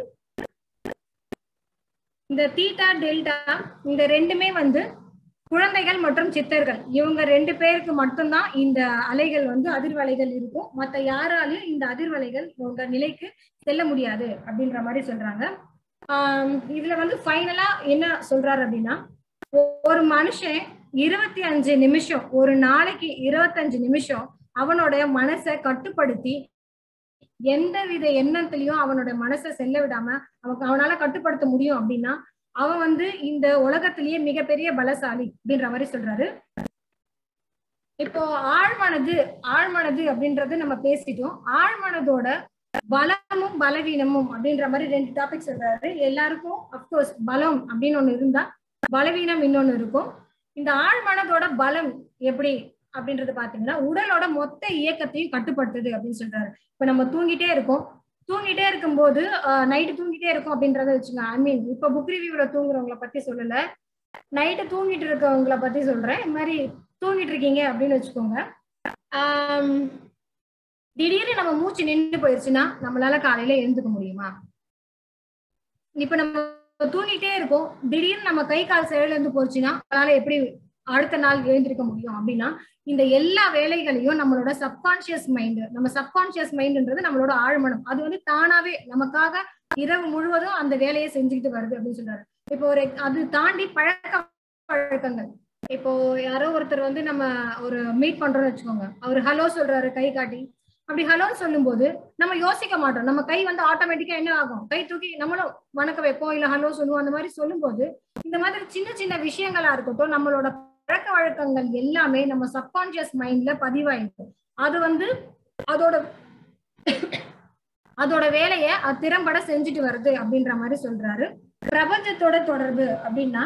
இந்த தீட்டா டெல்டா இந்த ரெண்டுமே வந்து குழந்தைகள் மற்றும் சித்தர்கள் இவங்க ரெண்டு பேருக்கு மட்டும்தான் இந்த அலைகள் வந்து அதிர்வலைகள் இருக்கும்। மற்ற யாராலையும் இந்த அதிர்வலைகள் உங்க நிலைக்கு செல்ல முடியாது அப்படின்ற மாதிரி சொல்றாங்க। இதுல வந்து ஃபைனலா என்ன சொல்றாரு அப்படின்னா ஒரு மனுஷன் 25 நிமிஷம் ஒரு நாளைக்கு 25 நிமிஷம் அவனோட மனசை கட்டுப்படுத்தி எந்தவித எண்ணத்திலையும் அவனோட மனசை செல்ல விடாம அவனால கட்டுப்படுத்த முடியும் அப்படின்னா அவன் வந்து இந்த உலகத்திலேயே மிகப்பெரிய பலசாலி அப்படின்ற மாதிரி சொல்றாரு। இப்போ ஆழ்மனது ஆழ்மனது அப்படின்றது நம்ம பேசிட்டோம்। ஆழ்மனதோட பலமும் பலவீனமும் அப்படின்ற மாதிரி ரெண்டு டாபிக் சொல்றாரு। எல்லாருக்கும் அப்கோர்ஸ் பலம் அப்படின்னு ஒண்ணு இருந்தா பலவீனம் இன்னொன்னு இருக்கும்। இந்த ஆழ்மனதோட பலம் எப்படி அப்படின்றது பாத்தீங்கன்னா உடலோட மொத்த இயக்கத்தையும் கட்டுப்படுத்துது அப்படின்னு சொல்றாரு। இப்ப நம்ம தூங்கிட்டே இருக்கும்போது நைட்டு தூங்கிட்டே இருக்கும் அப்படின்றத வச்சுங்க। ஐ மீன் இப்ப புக் ரிவியூல தூங்குறவங்களை பத்தி சொல்லல, நைட்டு தூங்கிட்டு இருக்கவங்களை பத்தி சொல்றேன்। இந்த மாதிரி தூங்கிட்டு இருக்கீங்க அப்படின்னு வச்சுக்கோங்க, திடீர்னு நம்ம மூச்சு நின்று போயிருச்சுன்னா நம்மளால காலையில எழுந்துக்க முடியுமா? இப்ப நம்ம தூங்கிட்டே இருக்கோம், திடீர்னு நம்ம கை கால் செயல் இருந்து போச்சுன்னா நம்மளால எப்படி அடுத்த நாள் எழுந்திருக்க முடியும் அப்படின்னா இந்த எல்லா வேலைகளையும் நம்மளோட சப்கான்ஷியஸ் மைண்ட் சப்கான்ஷியஸ் மைண்ட்ன்றது நம்மளோட ஆழ்மனம் அது வந்து தானாவே நமக்காக இரவு முழுவதும் அந்த வேலையை செஞ்சுக்கிட்டு வருது அப்படின்னு சொல்றாரு। இப்போ ஒரு அது தாண்டி பழக்கங்கள் இப்போ யாரோ ஒருத்தர் வந்து நம்ம ஒரு மீட் பண்றோம்னு வச்சுக்கோங்க, அவரு ஹலோ சொல்றாரு கை காட்டி, அப்படி ஹலோன்னு சொல்லும் போது நம்ம யோசிக்க மாட்டோம்। நம்ம கை வந்து ஆட்டோமேட்டிக்கா என்ன ஆகும், கை தூக்கி நம்மளும் வணக்க வைப்போம் இல்ல ஹலோ சொல்லுவோம்। அந்த மாதிரி சொல்லும் போது இந்த மாதிரி சின்ன சின்ன விஷயங்களா இருக்கட்டும் நம்மளோட பழக்க வழக்கங்கள் எல்லாமே நம்ம சப்கான்ஷியஸ் மைண்ட்ல பதிவாயிருக்கும்। அது வந்து அதோட வேலையை திறம்பட செஞ்சுட்டு வருது அப்படின்ற மாதிரி சொல்றாரு। பிரபஞ்சத்தோட தொடர்பு அப்படின்னா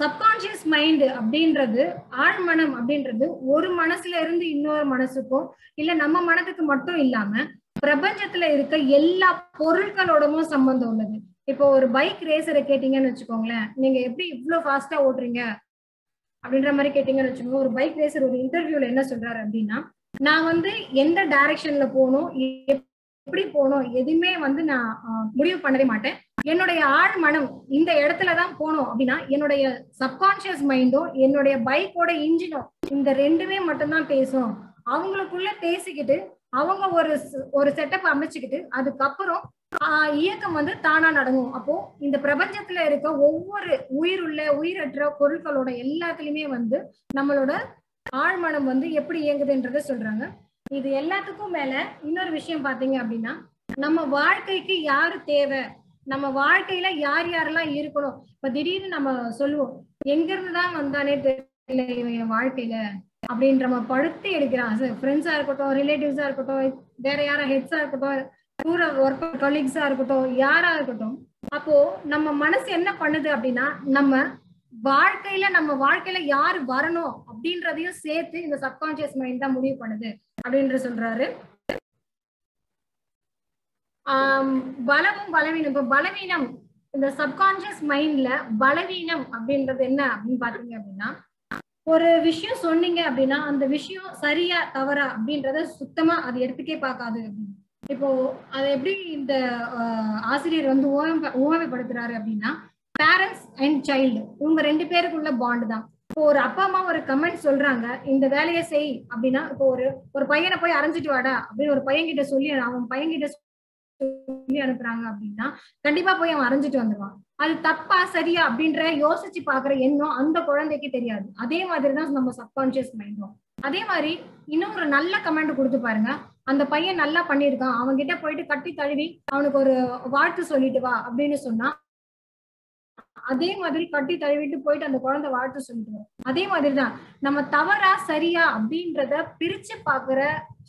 சப்கான்ஷியஸ் மைண்ட் அப்படின்றது ஆழ்மனம் அப்படின்றது ஒரு மனசுல இருந்து இன்னொரு மனசுக்கும் இல்ல நம்ம மனதுக்கு மட்டும் இல்லாம பிரபஞ்சத்துல இருக்க எல்லா பொருட்களோடவும் சம்பந்தம் உள்ளது। இப்போ ஒரு பைக் ரேசரை கேட்டீங்கன்னு வச்சுக்கோங்களேன், நீங்க எப்படி இவ்வளவு ஃபாஸ்டா ஓட்டுறீங்க அப்படின்ற மாதிரி கேட்டீங்கன்னு வச்சுக்கோங்க। ஒரு பைக் ரேசர் ஒரு இன்டர்வியூல என்ன சொல்றாரு அப்படின்னா நான் வந்து எந்த டைரக்ஷன்ல போகணும் எப்படி போகணும் எதுவுமே வந்து நான் முடிவு பண்ணவே மாட்டேன், என்னுடைய ஆழ் மனம் இந்த இடத்துலதான் போகணும் அப்படின்னா என்னுடைய சப்கான்ஷியஸ் மைண்டும் என்னுடைய பைக்கோட இன்ஜினும் இந்த ரெண்டுமே மட்டும்தான் பேசும்। அவங்களுக்குள்ள பேசிக்கிட்டு அவங்க ஒரு செட்டப் அமைச்சுக்கிட்டு அதுக்கப்புறம் இயக்கம் வந்து தானா நடக்கும்। அப்போ இந்த பிரபஞ்சத்துல இருக்க ஒவ்வொரு உயிருள்ள உயிரற்ற பொருட்களோட எல்லாத்துலயுமே வந்து நம்மளோட ஆழ்மனம் வந்து எப்படி இயங்குதுன்றத சொல்றாங்க। இது எல்லாத்துக்கும் மேல இன்னொரு விஷயம் பாத்தீங்க அப்படின்னா நம்ம வாழ்க்கைக்கு யாரு தேவை, நம்ம வாழ்க்கையில யார் யாரெல்லாம் இருக்கணும். இப்ப திடீர்னு நம்ம சொல்லுவோம் எங்க இருந்துதான் வந்தானே தெரியல இவன் வாழ்க்கையில அப்படின்ற நம்ம படுத்து எடுக்கிறான். ஃப்ரெண்ட்ஸா இருக்கட்டும், ரிலேட்டிவ்ஸா இருக்கட்டும், வேற யாரா ஹெட்ஸா இருக்கட்டும், கூட ஒர்க் கொலீக்ஸா இருக்கட்டும், யாரா இருக்கட்டும். அப்போ நம்ம மனசு என்ன பண்ணுது அப்படின்னா நம்ம வாழ்க்கையில யாரு வரணும் அப்படின்றதையும் சேர்த்து இந்த சப்கான்சியஸ் மைண்ட் தான் முடிவு பண்ணுது அப்படின்ற சொல்றாரு. பலமும் பலவீனம். இப்ப பலவீனம் இந்த சப்கான்சியஸ் மைண்ட்ல பலவீனம் அப்படின்றது என்ன அப்படின்னு பாத்தீங்க அப்படின்னா ஒரு விஷயம் சொன்னீங்க அப்படின்னா அந்த விஷயம் சரியா தவறா அப்படின்றத சுத்தமா அது எடுத்துக்கே பார்க்காது. இப்போ அது எப்படி இந்த ஆசிரியர் வந்து ஓமைப்படுத்துறாரு அப்படின்னா பேரண்ட்ஸ் அண்ட் சைல்டு இவங்க ரெண்டு பேருக்குள்ள பாண்டு தான். இப்போ ஒரு அப்பா அம்மா ஒரு கமெண்ட் சொல்றாங்க இந்த வேலையை செய் அப்படின்னா, இப்போ ஒரு பையனை போய் அரைஞ்சிட்டு வாடா அப்படின்னு ஒரு பையன்கிட்ட சொல்லி அவன் பையன்கிட்ட சொல்லி அனுப்புறாங்க அப்படின்னா கண்டிப்பா போய் அவன் அரைஞ்சிட்டு வந்துடுவான். அது தப்பா சரியா அப்படின்ற யோசிச்சு பாக்குற எண்ணம் அந்த குழந்தைக்கு தெரியாது. அதே மாதிரிதான் நம்ம சப்கான்சியஸ் மைண்டும். அதே மாதிரி இன்னும் ஒரு நல்ல கமெண்ட் கொடுத்து பாருங்க, அந்த பையன் நல்லா பண்ணிருக்கான் அவன்கிட்ட போயிட்டு கட்டி தழுவி அவனுக்கு ஒரு வாழ்த்து சொல்லிட்டு வா அப்படின்னு சொன்னா அதே மாதிரி கட்டி தழுவிட்டு போயிட்டு அந்த குழந்தை வாழ்த்து சொல்லிட்டு. அதே மாதிரிதான் நம்ம தவறா சரியா அப்படின்றத பிரிச்சு பாக்குற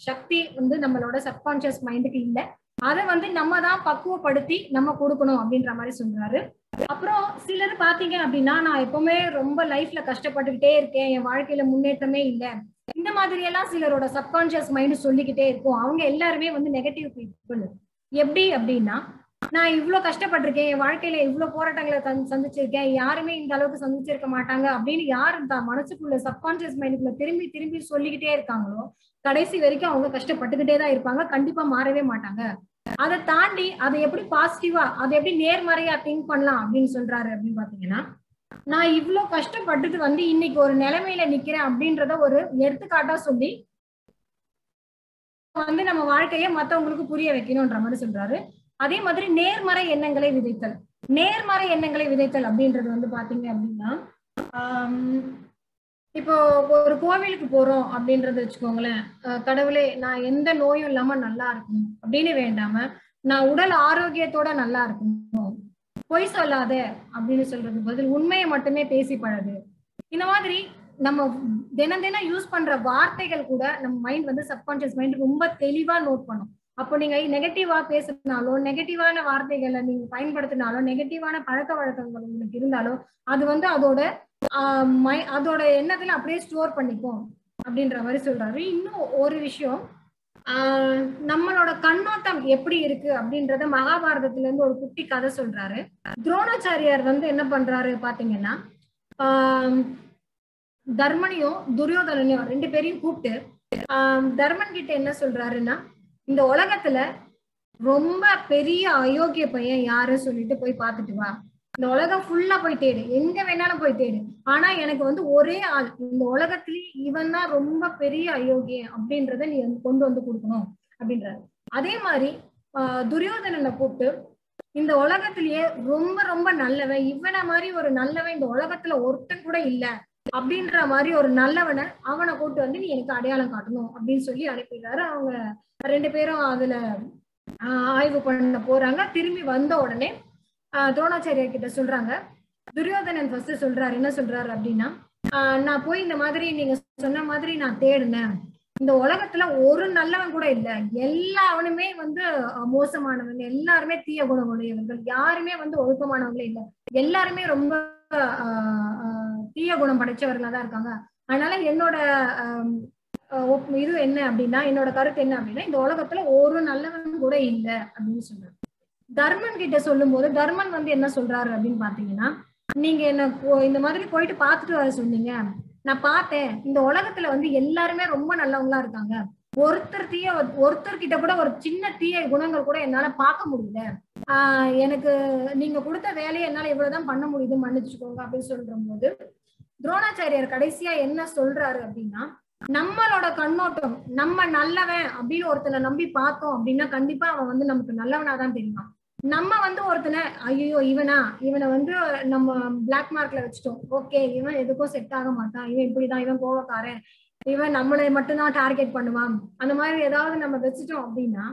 சக்தி வந்து நம்மளோட சப்கான்சியஸ் மைண்டுக்கு இல்லை. அதை வந்து நம்ம தான் பக்குவப்படுத்தி நம்ம கொடுக்கணும் அப்படின்ற மாதிரி சொல்றாரு. அப்புறம் சிலர் பாத்தீங்க அப்படின்னா நான் எப்பவுமே ரொம்ப லைஃப்ல கஷ்டப்பட்டுக்கிட்டே இருக்கேன், என் வாழ்க்கையில முன்னேற்றமே இல்லை, இந்த மாதிரி எல்லாம் சிலரோட சப்கான்சியஸ் மைண்ட் சொல்லிக்கிட்டே இருக்கும். அவங்க எல்லாருமே வந்து நெகட்டிவ் பீப்புள். எப்படி அப்படின்னா நான் இவ்வளவு கஷ்டப்பட்டிருக்கேன், என் வாழ்க்கையில இவ்வளவு போராட்டங்களை சந்திச்சிருக்கேன், யாருமே இந்த அளவுக்கு சந்திச்சிருக்க மாட்டாங்க அப்படின்னு யார் மனசுக்குள்ள சப்கான்சியஸ் மைண்டுக்குள்ள திரும்பி திரும்பி சொல்லிக்கிட்டே இருக்காங்களோ கடைசி வரைக்கும் அவங்க கஷ்டப்பட்டுக்கிட்டே தான் இருப்பாங்க, கண்டிப்பா மாறவே மாட்டாங்க. அதை தாண்டி அதை எப்படி பாசிட்டிவா அதை எப்படி நேர்மறையா திங்க் பண்ணலாம் அப்படின்னு சொல்றாரு அப்படின்னு பாத்தீங்கன்னா நான் இவ்வளவு கஷ்டப்பட்டுட்டு வந்து இன்னைக்கு ஒரு நிலைமையில நிக்கிறேன் அப்படின்றத ஒரு எடுத்துக்காட்டா சொல்லி வந்து நம்ம வாழ்க்கையை மத்தவங்களுக்கு புரிய வைக்கணும்ன்ற மாதிரி சொல்றாரு. அதே மாதிரி நேர்மறை எண்ணங்களை விதைத்தல். நேர்மறை எண்ணங்களை விதைத்தல் அப்படின்றது வந்து பாத்தீங்க அப்படின்னா இப்போ ஒரு கோவிலுக்கு போறோம் அப்படின்றத வச்சுக்கோங்களேன், கடவுளே நான் எந்த நோயும் இல்லாம நல்லா இருக்கணும் அப்படின்னு வேண்டாம நான் உடல் ஆரோக்கியத்தோட நல்லா இருக்கணும், பொய் சொல்லாத அப்படின்னு சொல்றது பதில் உண்மையை மட்டுமே பேசி பழகு. இந்த மாதிரி நம்ம தினம் தினம் யூஸ் பண்ற வார்த்தைகள் கூட நம்ம மைண்ட் வந்து சப்கான்சியஸ் மைண்ட் ரொம்ப தெளிவா நோட் பண்ணும். அப்போ நீங்க நெகட்டிவா பேசுறதுனாலோ நெகட்டிவான வார்த்தைகளை நீங்க பயன்படுத்தினாலோ நெகட்டிவான பழக்க வழக்கங்கள் உங்களுக்கு இருந்தாலோ அது வந்து அதோட எண்ணத்துல அப்படியே ஸ்டோர் பண்ணிக்கும் அப்படின்ற மாதிரி சொல்றாரு. இன்னும் ஒரு விஷயம் நம்மளோட கண்ணோட்டம் எப்படி இருக்கு அப்படின்றத மகாபாரதத்துல இருந்து ஒரு குட்டி கதை சொல்றாரு. துரோணாச்சாரியார் வந்து என்ன பண்றாரு பாத்தீங்கன்னா தர்மனையும் துரியோதனனையும் ரெண்டு பேரையும் கூப்பிட்டு தர்மன் கிட்ட என்ன சொல்றாருன்னா இந்த உலகத்துல ரொம்ப பெரிய அயோக்கிய பையன் யாரும் சொல்லிட்டு போய் பார்த்துட்டு வா, இந்த உலகம் ஃபுல்லா போய் தேடு, எங்க வேணாலும் போய் தேடு, ஆனா எனக்கு வந்து ஒரே ஆள் இந்த உலகத்திலேயே இவன் தான் ரொம்ப பெரிய அயோக்கியம் அப்படின்றத நீ கொண்டு வந்து கொடுக்கணும் அப்படின்றாரு. அதே மாதிரி துரியோதனனை கூப்பிட்டு இந்த உலகத்திலேயே ரொம்ப ரொம்ப நல்லவன் இவனை மாதிரி ஒரு நல்லவன் இந்த உலகத்துல ஒருத்தன் கூட இல்ல அப்படின்ற மாதிரி ஒரு நல்லவனை அவனை கூப்பிட்டு வந்து நீ எனக்கு அடையாளம் காட்டணும் அப்படின்னு சொல்லி அனுப்பிடுறாரு. அவங்க ரெண்டு பேரும் அதுல ஆய்வு பண்ண போறாங்க. திரும்பி வந்த உடனே துரோணாச்சாரியார் கிட்ட சொல்றாங்க, துரியோதனன் ஃபர்ஸ்ட் சொல்றாரு என்ன சொல்றாரு அப்படின்னா நான் போய் இந்த மாதிரி நீங்க சொன்ன மாதிரி நான் தேடினேன், இந்த உலகத்துல ஒரு நல்லவன் கூட இல்ல, எல்லாருமே வந்து மோசமானவங்க, எல்லாருமே தீய குணமுடையவர்கள், யாருமே வந்து ஒழுக்கமானவங்களே இல்ல, எல்லாருமே ரொம்ப தீய குணம் படைச்சவர்களா தான் இருக்காங்க. அதனால என்னோட இது என்ன அப்படின்னா என்னோட கருத்து என்ன அப்படின்னா இந்த உலகத்துல ஒரு நல்லவன் கூட இல்லை அப்படின்னு சொன்னாங்க. தர்மன் கிட்ட சொல்லும் போது தர்மன் வந்து என்ன சொல்றாரு அப்படின்னு பாத்தீங்கன்னா நீங்க என்ன இந்த மாதிரி போயிட்டு பாத்துட்டு வர சொன்னீங்க, நான் பார்த்தேன், இந்த உலகத்துல வந்து எல்லாருமே ரொம்ப நல்லவங்களா இருக்காங்க, ஒருத்தர்கிட்ட கூட ஒரு சின்ன தீய குணங்கள் கூட என்னால பார்க்க முடியல, எனக்கு நீங்க கொடுத்த வேலையை என்னால இவ்வளவுதான் பண்ண முடியுது, மன்னிச்சுக்கோங்க அப்படின்னு சொல்ற போது துரோணாச்சாரியார் கடைசியா என்ன சொல்றாரு அப்படின்னா நம்மளோட கண்ணோட்டம் நம்ம நல்லவன் அப்படின்னு ஒருத்தனை நம்பி பார்த்தோம் அப்படின்னா கண்டிப்பா அவன் வந்து நமக்கு நல்லவனாதான் தெரியும். நம்ம வந்து ஒருத்தனை ஐயோ இவனை வந்து நம்ம பிளாக் மார்க்ல வச்சுட்டோம், ஓகே இவன் எதுக்கும் செட் ஆக மாட்டான், இவன் இப்படிதான், இவன் கோவக்காரன், இவன் நம்மளை மட்டும் தான் டார்கெட் பண்ணுவான் அந்த மாதிரி ஏதாவது நம்ம வெச்சிட்டோம் அப்படினா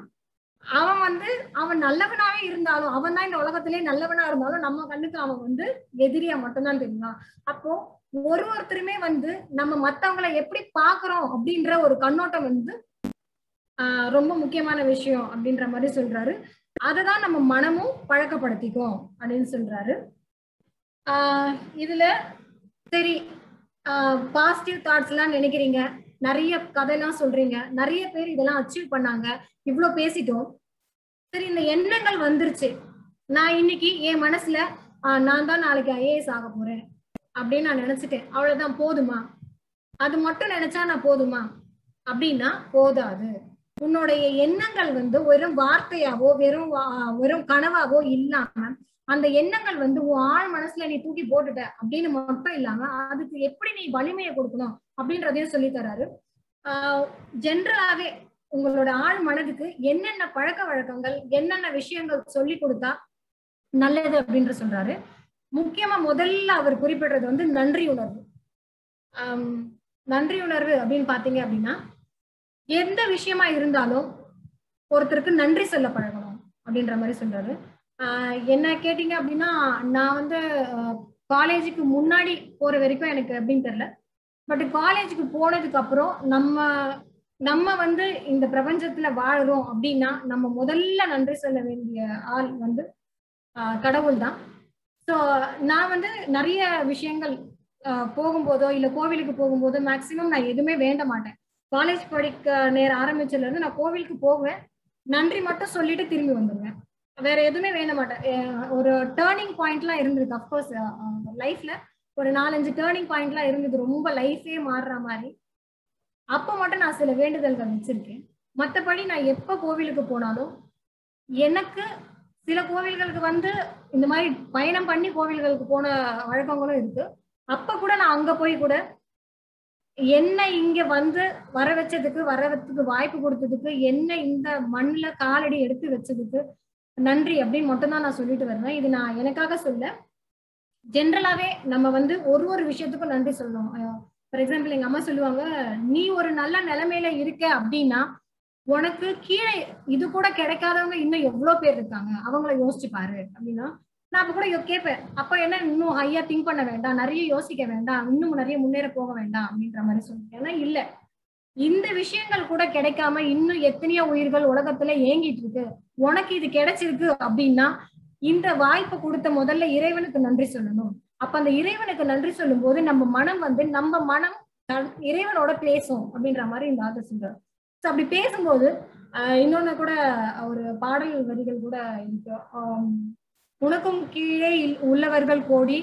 அவன் வந்து அவன் நல்லவனாவே இருந்தாலும் அவன் தான் இந்த உலகத்திலே நல்லவனா இருந்தாலும் நம்ம கண்ணுக்கு அவன் வந்து எதிரியா மட்டும் தான் தெரியும். அப்போ ஒவ்வொருத்தருமே வந்து நம்ம மத்தவங்களை எப்படி பாக்குறோம் அப்படின்ற ஒரு கண்ணோட்டம் வந்து ரொம்ப முக்கியமான விஷயம் அப்படின்ற மாதிரி சொல்றாரு. அததான் நம்ம மனமும் பழக்கப்படுத்திக்கும் அப்படின்னு சொல்றாரு. இதுல சரி பாசிட்டிவ் தாட்ஸ் எல்லாம் நினைக்கிறீங்க, நிறைய கதையெல்லாம் சொல்றீங்க, நிறைய பேர் இதெல்லாம் அச்சீவ் பண்ணாங்க, இவ்ளோ பேசிட்டோம். சரி இந்த எண்ணங்கள் வந்துருச்சு, நான் இன்னைக்கு என் மனசுல நான் தான் நாளைக்கு ஐஏஎஸ் ஆக போறேன் அப்படின்னு நான் நினைச்சிட்டேன், அவ்வளவுதான் போதுமா? அது மட்டும் நினைச்சா நான் போதுமா அப்படின்னா போதாது. உன்னுடைய எண்ணங்கள் வந்து வெறும் வார்த்தையாவோ வெறும் கனவாவோ இல்லாம அந்த எண்ணங்கள் வந்து உன் ஆள் மனசுல நீ தூக்கி போட்டுட்ட அப்படின்னு மட்டும் இல்லாம அதுக்கு எப்படி நீ வலிமையை கொடுக்கணும் அப்படின்றதையும் சொல்லி தராரு. ஜென்ரலாவே உங்களோட ஆள் மனதுக்கு என்னென்ன பழக்க வழக்கங்கள் என்னென்ன விஷயங்கள் சொல்லி கொடுத்தா நல்லது அப்படின்ற சொல்றாரு. முக்கியமா முதல்ல அவர் குறிப்பிடுறது வந்து நன்றி உணர்வு. நன்றி உணர்வு அப்படின்னு பாத்தீங்க அப்படின்னா எந்த விஷயமா இருந்தாலும் ஒருத்தருக்கு நன்றி சொல்ல பழகணும் அப்படின்ற மாதிரி சொல்றாரு. என்ன கேட்டீங்க அப்படின்னா நான் வந்து காலேஜுக்கு முன்னாடி போற வரைக்கும் எனக்கு அப்படின்னு தெரியல, பட் காலேஜுக்கு போனதுக்கு அப்புறம் நம்ம வந்து இந்த பிரபஞ்சத்துல வாழறோம் அப்படின்னா நம்ம முதல்ல நன்றி சொல்ல வேண்டிய ஆள் வந்து கடவுள் தான். ஸோ நான் வந்து நிறைய விஷயங்கள் போகும்போதோ இல்லை கோவிலுக்கு போகும்போதோ மேக்சிமம் நான் எதுவுமே வேண்ட மாட்டேன். காலேஜ் படிக்க நேரம் ஆரம்பிச்சதுல இருந்து நான் கோவிலுக்கு போவேன், நன்றி மட்டும் சொல்லிட்டு திரும்பி வந்துடுவேன், வேற எதுவுமே வேண்ட மாட்டேன். ஒரு டேர்னிங் பாயிண்ட்லாம் இருந்திருக்கு அஃப்கோர்ஸ் லைஃப்ல, ஒரு 4-5 டேர்னிங் பாயிண்ட்லாம் இருந்தது ரொம்ப லைஃபே மாறுற மாதிரி. அப்போ மட்டும் நான் சில வேண்டுதல்கள் வச்சிருக்கேன். மற்றபடி நான் எப்போ கோவிலுக்கு போனாலும் எனக்கு சில கோவில்களுக்கு வந்து இந்த மாதிரி பயணம் பண்ணி கோவில்களுக்கு போன வழக்கங்களும் இருக்கு. அப்போ கூட நான் அங்கே போய் கூட என்ன இங்கே வந்து வர வச்சதுக்கு வாய்ப்பு கொடுத்ததுக்கு என்ன இந்த மண்ணில் காலடி எடுத்து வச்சதுக்கு நன்றி அப்படின்னு மட்டும்தான் நான் சொல்லிட்டு வருவேன். இது நான் எனக்காக சொல்ல, ஜென்ரலாகவே நம்ம வந்து ஒரு விஷயத்துக்கும் நன்றி சொல்லுவோம். ஃபார் எக்ஸாம்பிள் எங்கள் அம்மா சொல்லுவாங்க, நீ ஒரு நல்ல நிலைமையில இருக்க அப்படின்னா உனக்கு கீழே இது கூட கிடைக்காதவங்க இன்னும் எவ்வளோ பேர் இருக்காங்க, அவங்கள யோசிச்சு பாரு அப்படின்னா நான் அப்போ கூட கேட்பேன், அப்போ என்ன இன்னும் ஹையா திங்க் பண்ண வேண்டாம், நிறைய யோசிக்க வேண்டாம், இன்னும் நிறைய முன்னேற போக வேண்டாம் அப்படின்ற மாதிரி சொல்லிட்டு. ஏன்னா இல்லை, இந்த விஷயங்கள் கூட கிடைக்காம இன்னும் எத்தனையோ உயிர்கள் உலகத்துல ஏங்கிட்டு இருக்கு, உனக்கு இது கிடைச்சிருக்கு அப்படின்னா இந்த வாய்ப்பை கொடுத்த முதல்ல இறைவனுக்கு நன்றி சொல்லணும். அப்ப அந்த இறைவனுக்கு நன்றி சொல்லும் போது நம்ம மனம் இறைவனோட பேசும் அப்படின்ற மாதிரி இந்த ஆதர் சொல்றாரு. ஸோ அப்படி பேசும்போது இன்னொன்னு கூட ஒரு பாடல் வரிகள் கூட இருக்கு, உனக்கும் கீழே உள்ளவர்கள் கோடி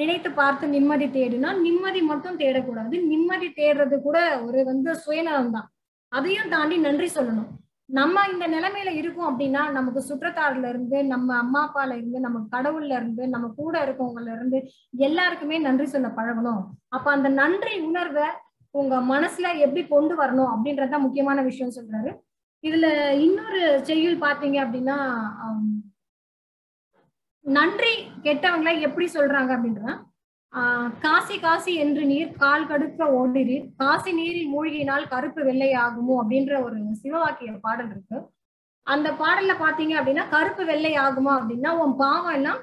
நினைத்து பார்த்து நிம்மதி தேடுனா நிம்மதி மட்டும் தேடக்கூடாது, நிம்மதி தேடுறது கூட ஒரு வந்து சுயநலம் தான், அதையும் தாண்டி நன்றி சொல்லணும். நம்ம இந்த நிலைமையில இருக்கோம் அப்படின்னா நமக்கு சுற்றத்தாறுல இருந்து நம்ம அம்மா அப்பால இருந்து நம்ம கடவுள்ல இருந்து நம்ம கூட இருக்கவங்கல இருந்து எல்லாருக்குமே நன்றி சொல்ல பழகணும். அப்ப அந்த நன்றி உணர்வை உங்க மனசுல எப்படி கொண்டு வரணும் அப்படின்றதான் முக்கியமான விஷயம் சொல்றாரு. இதுல இன்னொரு செய்யுள் பாத்தீங்க அப்படின்னா நன்றி கெட்டவங்களை எப்படி சொல்றாங்க அப்படின்றா, காசி காசி என்று நீர் கால் கடுக்க ஓடிரு, காசி நீரில் மூழ்கினால் கருப்பு வெள்ளை ஆகுமோ அப்படின்ற ஒரு சிவவாக்கிய பாடல் இருக்கு. அந்த பாடல்ல பாத்தீங்க அப்படின்னா கருப்பு வெள்ளை ஆகுமா அப்படின்னா உன் பாவம் எல்லாம்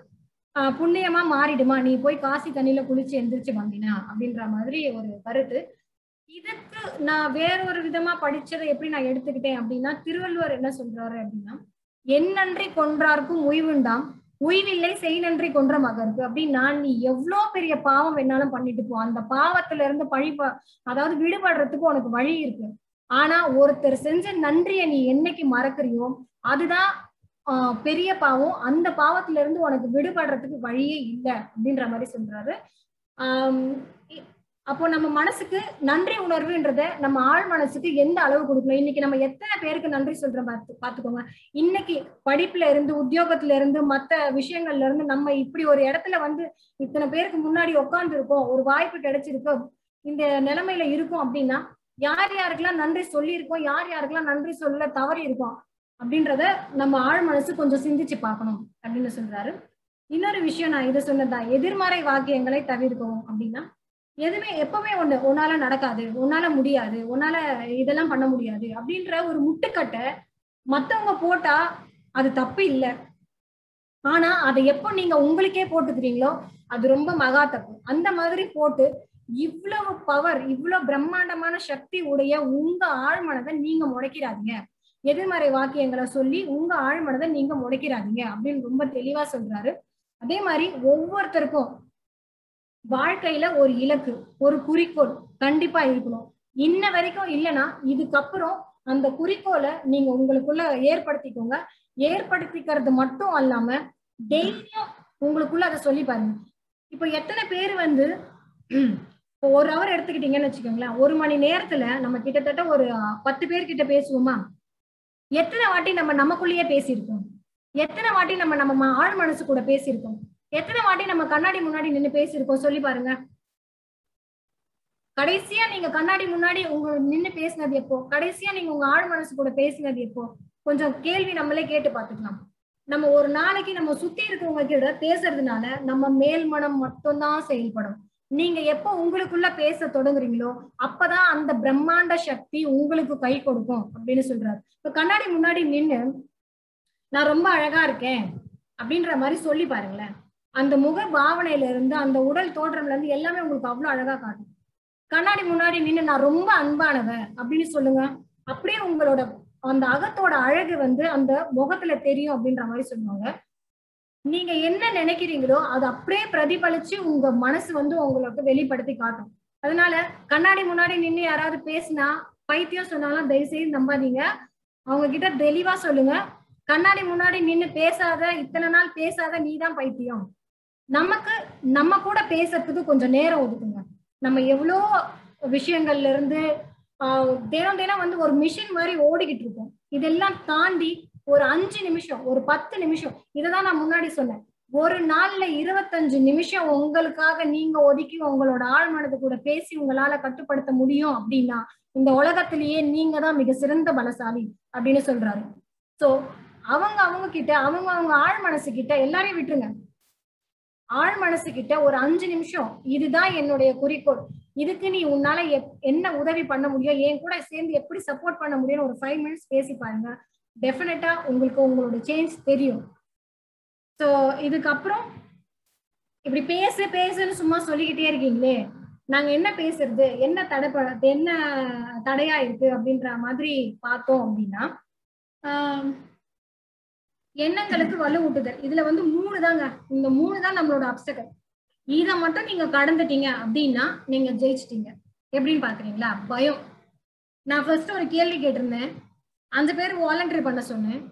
புண்ணியமா மாறிடுமா நீ போய் காசி தண்ணியில குளிச்சு எந்திரிச்சு வந்தினா அப்படின்ற மாதிரி ஒரு கருத்து. இதுக்கு நான் வேறொரு விதமா படிச்சதை எப்படி நான் எடுத்துக்கிட்டேன் அப்படின்னா திருவள்ளுவர் என்ன சொல்றாரு அப்படின்னா என் நன்றி கொன்றார்க்கும் உய்வுண்டாம், உய்வில்லை செய் நன்றி கொன்ற மகருக்கு. அப்படின்னா நீ எவ்வளோ பெரிய பாவம் வேணாலும் பண்ணிட்டு போ, அந்த பாவத்துல இருந்து அதாவது விடுபடுறதுக்கு உனக்கு வழி இருக்கு. ஆனா ஒருத்தர் செஞ்ச நன்றியை நீ என்னைக்கு மறக்கிறியோ அதுதான் பெரிய பாவம், அந்த பாவத்துல இருந்து உனக்கு விடுபடுறதுக்கு வழியே இல்லை அப்படின்ற மாதிரி சொல்றாரு. அப்போ நம்ம மனசுக்கு நன்றி உணர்வுன்றத நம்ம ஆள் மனசுக்கு எந்த அளவு கொடுக்கணும். இன்னைக்கு நம்ம எத்தனை பேருக்கு நன்றி சொல்றோம் பாத்துக்கோங்க. இன்னைக்கு படிப்புல இருந்து உத்தியோகத்துல இருந்து மற்ற விஷயங்கள்ல இருந்து நம்ம இப்படி ஒரு இடத்துல வந்து இத்தனை பேருக்கு முன்னாடி உட்கார்ந்து இருக்கோம், ஒரு வாய்ப்பு கிடைச்சிருக்கு, இந்த நிலைமையில இருக்கும் அப்படின்னா யார் யாருக்கெல்லாம் நன்றி சொல்லியிருக்கோம், யார் யாருக்கெல்லாம் நன்றி சொல்ல தவறி இருக்கோம் அப்படின்றத நம்ம ஆள் மனசு கொஞ்சம் சிந்திச்சு பார்க்கணும் அப்படின்னு சொல்றாரு. இன்னொரு விஷயம் நான் இதை சொன்னதான், எதிர்மறை வாக்கியங்களை தவிர்க்கவும் அப்படின்னா எதுமே எப்பவே ஒண்ணு உன்னால நடக்காது, உன்னால முடியாது, உன்னால இதெல்லாம் பண்ண முடியாது அப்படின்ற ஒரு முட்டுக்கட்டை மத்தவங்க போட்டா அது தப்பு இல்லை. ஆனா அதை எப்போ நீங்க உங்களுக்கே போட்டுக்கிறீங்களோ அது ரொம்ப மகா தப்பு. அந்த மாதிரி போட்டு இவ்வளவு பவர், இவ்வளவு பிரம்மாண்டமான சக்தி உடைய உங்க ஆழ்மனதை நீங்க முடக்கிறாதீங்க, எதிர்மறை வாக்கியங்களை சொல்லி உங்க ஆழ்மனதை நீங்க முடக்கிறாதீங்க அப்படின்னு ரொம்ப தெளிவா சொல்றாரு. அதே மாதிரி ஒவ்வொருத்தருக்கும் வாழ்க்கையில ஒரு இலக்கு, ஒரு குறிக்கோள் கண்டிப்பா இருக்கணும். இன்ன வரைக்கும் இல்லைன்னா இதுக்கப்புறம் அந்த குறிக்கோளை நீங்க உங்களுக்குள்ள ஏற்படுத்திக்கோங்க. ஏற்படுத்திக்கிறது மட்டும் அல்லாம டெய்லியும் உங்களுக்குள்ள அதை சொல்லி பாருங்க. இப்ப எத்தனை பேர் வந்து இப்போ 1 hour எடுத்துக்கிட்டீங்கன்னு வச்சுக்கோங்களேன், 1 மணி நேரத்துல நம்ம கிட்டத்தட்ட ஒரு 10 பேர்கிட்ட பேசுவோமா? எத்தனை வாட்டி நம்ம நமக்குள்ளேயே பேசியிருக்கோம்? எத்தனை வாட்டி நம்ம நம்ம ஆழ் மனசு கூட பேசியிருக்கோம்? எத்தனை வாட்டி நம்ம கண்ணாடி முன்னாடி நின்று பேசியிருக்கோம்? சொல்லி பாருங்க. கடைசியா நீங்க கண்ணாடி முன்னாடி உங்க நின்று பேசினது எப்போ? கடைசியா நீங்க உங்க ஆழ் மனசு கூட பேசினது எப்போ? கொஞ்சம் கேள்வி நம்மளே கேட்டு பார்த்துக்கலாம். நம்ம ஒரு நாளைக்கு நம்ம சுத்தி இருக்கவங்க கிட்ட பேசுறதுனால நம்ம மேல்மனம் மட்டும்தான் செயல்படும். நீங்க எப்போ உங்களுக்குள்ள பேச தொடங்குறீங்களோ அப்பதான் அந்த பிரம்மாண்ட சக்தி உங்களுக்கு கை கொடுக்கும் அப்படின்னு சொல்றாரு. இப்ப கண்ணாடி முன்னாடி நின்று நான் ரொம்ப அழகா இருக்கேன் அப்படின்ற மாதிரி சொல்லி பாருங்களேன். அந்த முக பாவனையில இருந்து அந்த உடல் தோற்றம்ல இருந்து எல்லாமே உங்களுக்கு அவ்வளவு அழகா காட்டும். கண்ணாடி முன்னாடி நின்று நான் ரொம்ப அன்பானவ அப்படின்னு சொல்லுங்க. அப்படியே உங்களோட அந்த அகத்தோட அழகு வந்து அந்த முகத்துல தெரியும் அப்படின்ற மாதிரி சொல்லுவாங்க. நீங்க என்ன நினைக்கிறீங்களோ அது அப்படியே பிரதிபலிச்சு உங்க மனசு வந்து உங்களுக்கு வெளிப்படுத்தி காட்டும். அதனால கண்ணாடி முன்னாடி நின்று யாராவது பேசினா பைத்தியம் சொன்னாலும் தயவு செய்து நம்பாதீங்க. அவங்க கிட்ட தெளிவா சொல்லுங்க, கண்ணாடி முன்னாடி நின்று பேசாத, இத்தனை நாள் பேசாத, நீ தான் பைத்தியம். நமக்கு நம்ம கூட பேசுறதுக்கு கொஞ்சம் நேரம் ஒதுக்குங்க. நம்ம எவ்வளோ விஷயங்கள்ல இருந்து தினம் தினம் வந்து ஒரு மிஷின் மாதிரி ஓடிக்கிட்டு இருக்கோம். இதெல்லாம் தாண்டி ஒரு 5 நிமிஷம், ஒரு 10 நிமிஷம், இதைதான் நான் முன்னாடி சொன்னேன், ஒரு நாள்ல 25 நிமிஷம் உங்களுக்காக நீங்க ஒதுக்கி உங்களோட ஆழ் மனது கூட பேசி உங்களால கட்டுப்படுத்த முடியும் அப்படின்னா இந்த உலகத்திலேயே நீங்க தான் மிக சிறந்த பலசாலி அப்படின்னு சொல்றாரு. சோ அவங்க கிட்ட அவங்க ஆழ் மனசு கிட்ட, எல்லாரையும் விட்டுருங்க, ஆழ் மனசு கிட்ட ஒரு 5 நிமிஷம் இதுதான் என்னுடைய குறிக்கோள், இதுக்கு நீ உன்னால என்ன உதவி பண்ண முடியும், என் கூட சேர்ந்து எப்படி சப்போர்ட் பண்ண முடியும்னு ஒரு 5 minutes பேசி பாருங்க. டெஃபினட்டா உங்களுக்கு உங்களோட சேஞ்ச் தெரியும். ஸோ இதுக்கப்புறம் இப்படி பேசுன்னு சும்மா சொல்லிக்கிட்டே இருக்கீங்களே, நாங்க என்ன பேசுறது, என்ன தடையா இருக்கு அப்படின்ற மாதிரி பார்த்தோம் அப்படின்னா எண்ணங்களுக்கு வலுவூட்டுதல். இதுல வந்து 3 தாங்க, இந்த 3 தான் நம்மளோட அப்சகல். இதை மட்டும் நீங்க கடந்துட்டீங்க அப்படின்னா நீங்க ஜெயிச்சிட்டீங்க. எப்படின்னு பாக்குறீங்களா? பயம். நான் ஃபர்ஸ்ட் ஒரு கேள்வி கேட்டிருந்தேன், 5 பேர் வாலண்டரி பண்ண சொன்னேன்,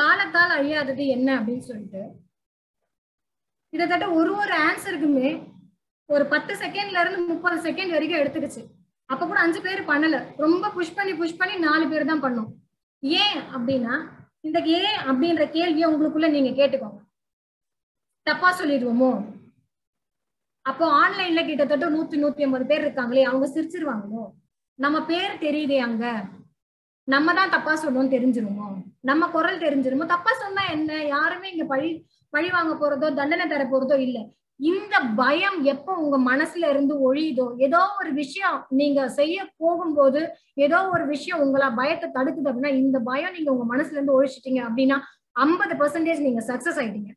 காலத்தால் அழியாதது என்ன அப்படின்னு சொல்லிட்டு கிட்டத்தட்ட ஒரு ஆன்சருக்குமே ஒரு 10 செகண்ட்ல இருந்து 30 செகண்ட் வரைக்கும் எடுத்துக்கிச்சு. அப்ப கூட 5 பேர் பண்ணல, ரொம்ப புஷ் பண்ணி 4 பேர் தான் பண்ணோம். ஏன் அப்படின்னா இந்த ஏன் அப்படின்ற கேள்வியை உங்களுக்குள்ள நீங்க கேட்டுக்கோங்க. தப்பா சொல்லிடுவோமோ? அப்போ ஆன்லைன்ல கிட்டத்தட்ட 150 பேர் இருக்காங்களே, அவங்க சிரிச்சிருவாங்களோ? நம்ம பேர் தெரியுதே அங்க, நம்ம தான் தப்பா சொல்லணும்னு தெரிஞ்சிருமோ? நம்ம குரல் தெரிஞ்சிருமோ? தப்பா சொன்னா என்ன, யாருமே இங்க பழி வாங்க போறதோ தண்டனை தர போறதோ இல்ல. இந்த பயம் எப்போ உங்க மனசுல இருந்து ஒழியுதோ, ஏதோ ஒரு விஷயம் நீங்க செய்ய போகும்போது ஏதோ ஒரு விஷயம் உங்கள பயத்தை தடுக்குது அப்படின்னா இந்த பயம் நீங்க உங்க மனசுல இருந்து ஒழிச்சிட்டீங்க அப்படின்னா 50% நீங்க சக்சஸ் ஆயிட்டீங்க.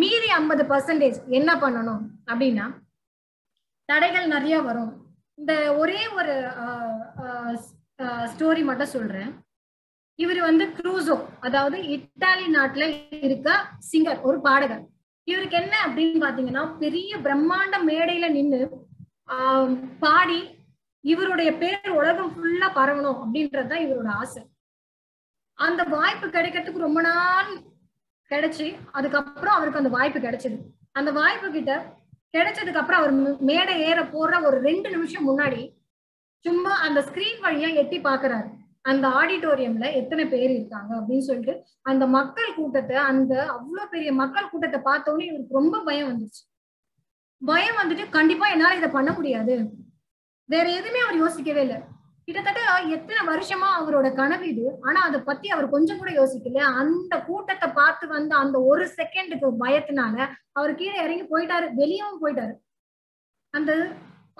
மீதி 50% என்ன பண்ணணும் அப்படின்னா, தடைகள் நிறைய வரும். இந்த ஒரே ஒரு ஸ்டோரி மட்டும் சொல்றேன். இவர் வந்து க்ரூசோ, அதாவது இத்தாலி நாட்டுல இருக்க சிங்கர், ஒரு பாடகர். இவருக்கு என்ன அப்படின்னு பாத்தீங்கன்னா பெரிய பிரம்மாண்ட மேடையில நின்று பாடி இவருடைய பேர் உலகம் ஃபுல்லா பரவணும் அப்படின்றதுதான் இவரோட ஆசை. அந்த வாய்ப்பு கிடைக்கிறதுக்கு ரொம்ப நாள் கிடைச்சு, அதுக்கப்புறம் அவருக்கு அந்த வாய்ப்பு கிடைச்சது. அந்த வாய்ப்பு கிடைச்சதுக்கு அப்புறம் அவர் மேடை ஏற போற ஒரு 2 நிமிஷம் முன்னாடி சும்மா அந்த ஸ்கிரீன் வழியா எட்டி பாக்குறாரு, அந்த ஆடிட்டோரியம்ல எத்தனை பேர் இருக்காங்க அப்படின்னு சொல்லிட்டு. அந்த மக்கள் கூட்டத்தை, அந்த அவ்வளவு பெரிய மக்கள் கூட்டத்தை பார்த்தோன்னே இவருக்கு ரொம்ப பயம் வந்துச்சு. பயம் வந்துட்டு கண்டிப்பா என்னால இதை பண்ண முடியாது, வேற எதுவுமே அவர் யோசிக்கவே இல்லை. கிட்டத்தட்ட எத்தனை வருஷமா அவரோட கனவு இது, ஆனா அதை பத்தி அவர் கொஞ்சம் கூட யோசிக்கல. அந்த கூட்டத்தை பார்த்து வந்து அந்த ஒரு செகண்டுக்கு பயத்தினால அவர் கீழே இறங்கி போயிட்டாரு, வெளியவும் போயிட்டாரு. அந்த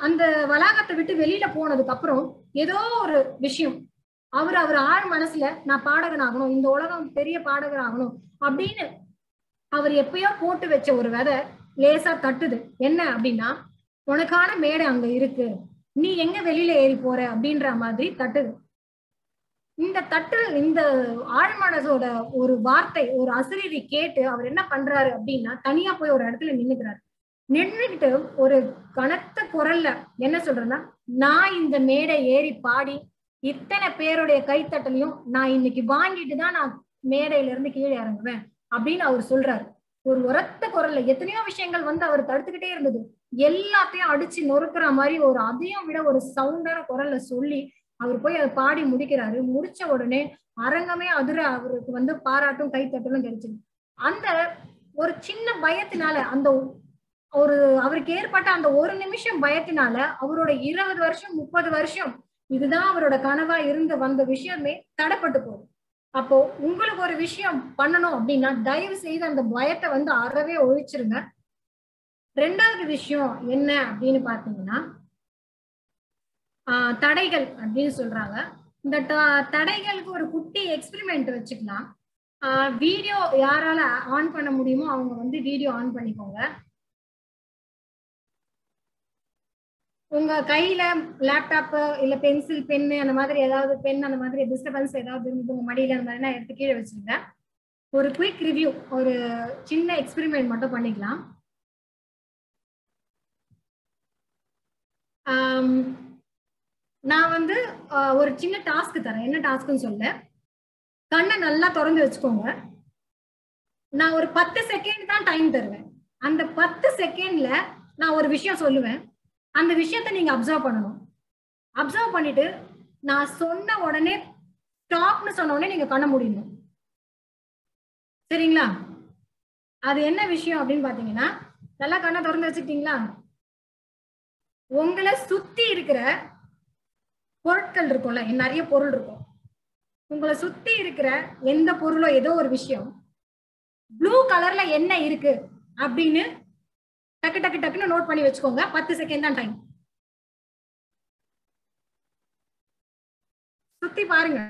அந்த வளாகத்தை விட்டு வெளியில போனதுக்கு அப்புறம் ஏதோ ஒரு விஷயம் அவர் அவர் ஆழ் மனசுல நான் பாடகனாகணும், இந்த உலகம் பெரிய பாடகனாகணும் அப்படின்னு அவர் எப்பயோ போட்டு வச்ச ஒரு விதை லேசா தட்டுது. என்ன அப்படின்னா, உனக்கான மேடை அங்க இருக்கு, நீ எங்க வெளியில ஏறி போற அப்படின்ற மாதிரி தட்டுது. இந்த தட்டு, இந்த ஆழ்மனசோட ஒரு வார்த்தை, ஒரு அசரீரி கேட்டு அவர் என்ன பண்றாரு அப்படின்னா, தனியா போய் ஒரு இடத்துல நின்னுக்கிறாரு. நின்றுகிட்டு ஒரு கனத்த குரல்ல என்ன சொல்றேன்னா, நான் இந்த மேடை ஏறி பாடி இத்தனை பேருடைய கைத்தட்டலையும் நான் இன்னைக்கு வாங்கிட்டு தான் நான் மேடையில இருந்து கீழே இறங்குவேன் அப்படின்னு அவர் சொல்றாரு. ஒரு உரத்த குரல்ல எத்தனையோ விஷயங்கள் வந்து அவர் தடுத்துக்கிட்டே இருந்தது, எல்லாத்தையும் அடிச்சு நொறுக்குற மாதிரி ஒரு அதையும் விட ஒரு சவுண்டான குரல்ல சொல்லி அவர் போய் அதை பாடி முடிக்கிறாரு. முடிச்ச உடனே அரங்கமே அதிர அவருக்கு வந்து பாராட்டும் கைத்தட்டலும் கிடைச்சது. அந்த ஒரு சின்ன பயத்தினால, அந்த ஒரு அவருக்கு ஏற்பட்ட அந்த ஒரு நிமிஷம் பயத்தினால அவரோட 20 வருஷம் 30 வருஷம் இதுதான் அவரோட கனவா இருந்து வந்த விஷயமே தடைப்பட்டு போகும். அப்போ உங்களுக்கு ஒரு விஷயம் பண்ணணும் அப்படின்னா தயவு செய்து அந்த பயத்தை வந்து அறவே ஒழிச்சிருங்க. ரெண்டாவது விஷயம் என்ன அப்படின்னு பாத்தீங்கன்னா, தடைகள் அப்படின்னு சொல்றாங்க. இந்த தடைகளுக்கு ஒரு குட்டி எக்ஸ்பிரிமெண்ட் வச்சுக்கலாம். வீடியோ யாரால ஆன் பண்ண முடியுமோ அவங்க வந்து வீடியோ ஆன் பண்ணிக்கோங்க. உங்க கையில லேப்டாப்பு இல்ல பென்சில் பென்னு அந்த மாதிரி ஏதாவது பென் அந்த மாதிரி டிஸ்டர்பன்ஸ் ஏதாவது இருந்து உங்க மடியில அந்த மாதிரினா எடுத்து கீழே வச்சுருங்க. ஒரு குயிக் ரிவ்யூ, ஒரு சின்ன எக்ஸ்பிரிமெண்ட் மட்டும் பண்ணிக்கலாம். நான் வந்து ஒரு சின்ன டாஸ்க் தரேன். என்ன டாஸ்க்னு சொல்ல, கண்ணை நல்லா திறந்து வச்சுக்கோங்க. நான் ஒரு 10 செகண்ட் தான் டைம் தருவேன். அந்த 10 செகண்ட்ல நான் ஒரு விஷயம் சொல்லுவேன். அந்த விஷயத்தை நீங்க அப்சர்வ் பண்ணணும். அப்சர்வ் பண்ணிட்டு நான் சொன்ன உடனே ஸ்டாப்னு சொன்ன உடனே நீங்க கண்ண மூடிடணும். சரிங்களா? அது என்ன விஷயம் அப்படின்னு பாத்தீங்கன்னா, நல்லா கண்ணை திறந்து வச்சுக்கிட்டீங்களா? உங்களை சுத்தி இருக்கிற பொருட்கள் இருக்கும்ல, நிறைய பொருள் இருக்கும். உங்களை சுத்தி இருக்கிற எந்த பொருளோ ஏதோ ஒரு விஷயம், ப்ளூ கலர்ல என்ன இருக்கு அப்படின்னு டக்கு டக்கு டக்குன்னு நோட் பண்ணி வச்சுக்கோங்க. 10 செகண்ட் தான் டைம். சுத்தி பாருங்க.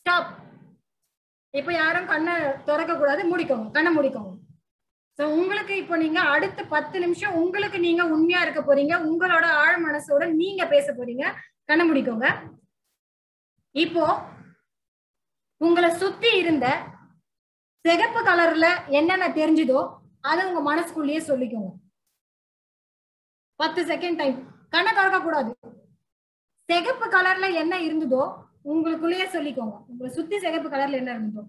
ஸ்டாப். இப்ப யாரும் கண்ணை திறக்க கூடாது, மூடிக்கோங்க, கண்ணை மூடிக்கோங்க. சோ உங்களுக்கு இப்போ நீங்க அடுத்த 10 நிமிஷம் உங்களுக்கு நீங்க உண்மையா இருக்க போறீங்க, உங்களோட ஆழ் மனசோட நீங்க பேச போறீங்க. கண்ணை மூடிக்கோங்க. இப்போ உங்களை சுத்தி இருந்த சிகப்பு கலர்ல என்னென்ன தெரிஞ்சதோ அதை உங்க மனசுக்குள்ளேயே சொல்லிக்கோங்க. 10 செகண்ட் டைம். கண்ணை திறக்க கூடாது. சிகப்பு கலர்ல என்ன இருந்ததோ உங்களுக்குள்ளேயே சொல்லிக்கோங்க. உங்களை சுத்தி சிகப்பு கலர்ல என்ன இருந்ததோ.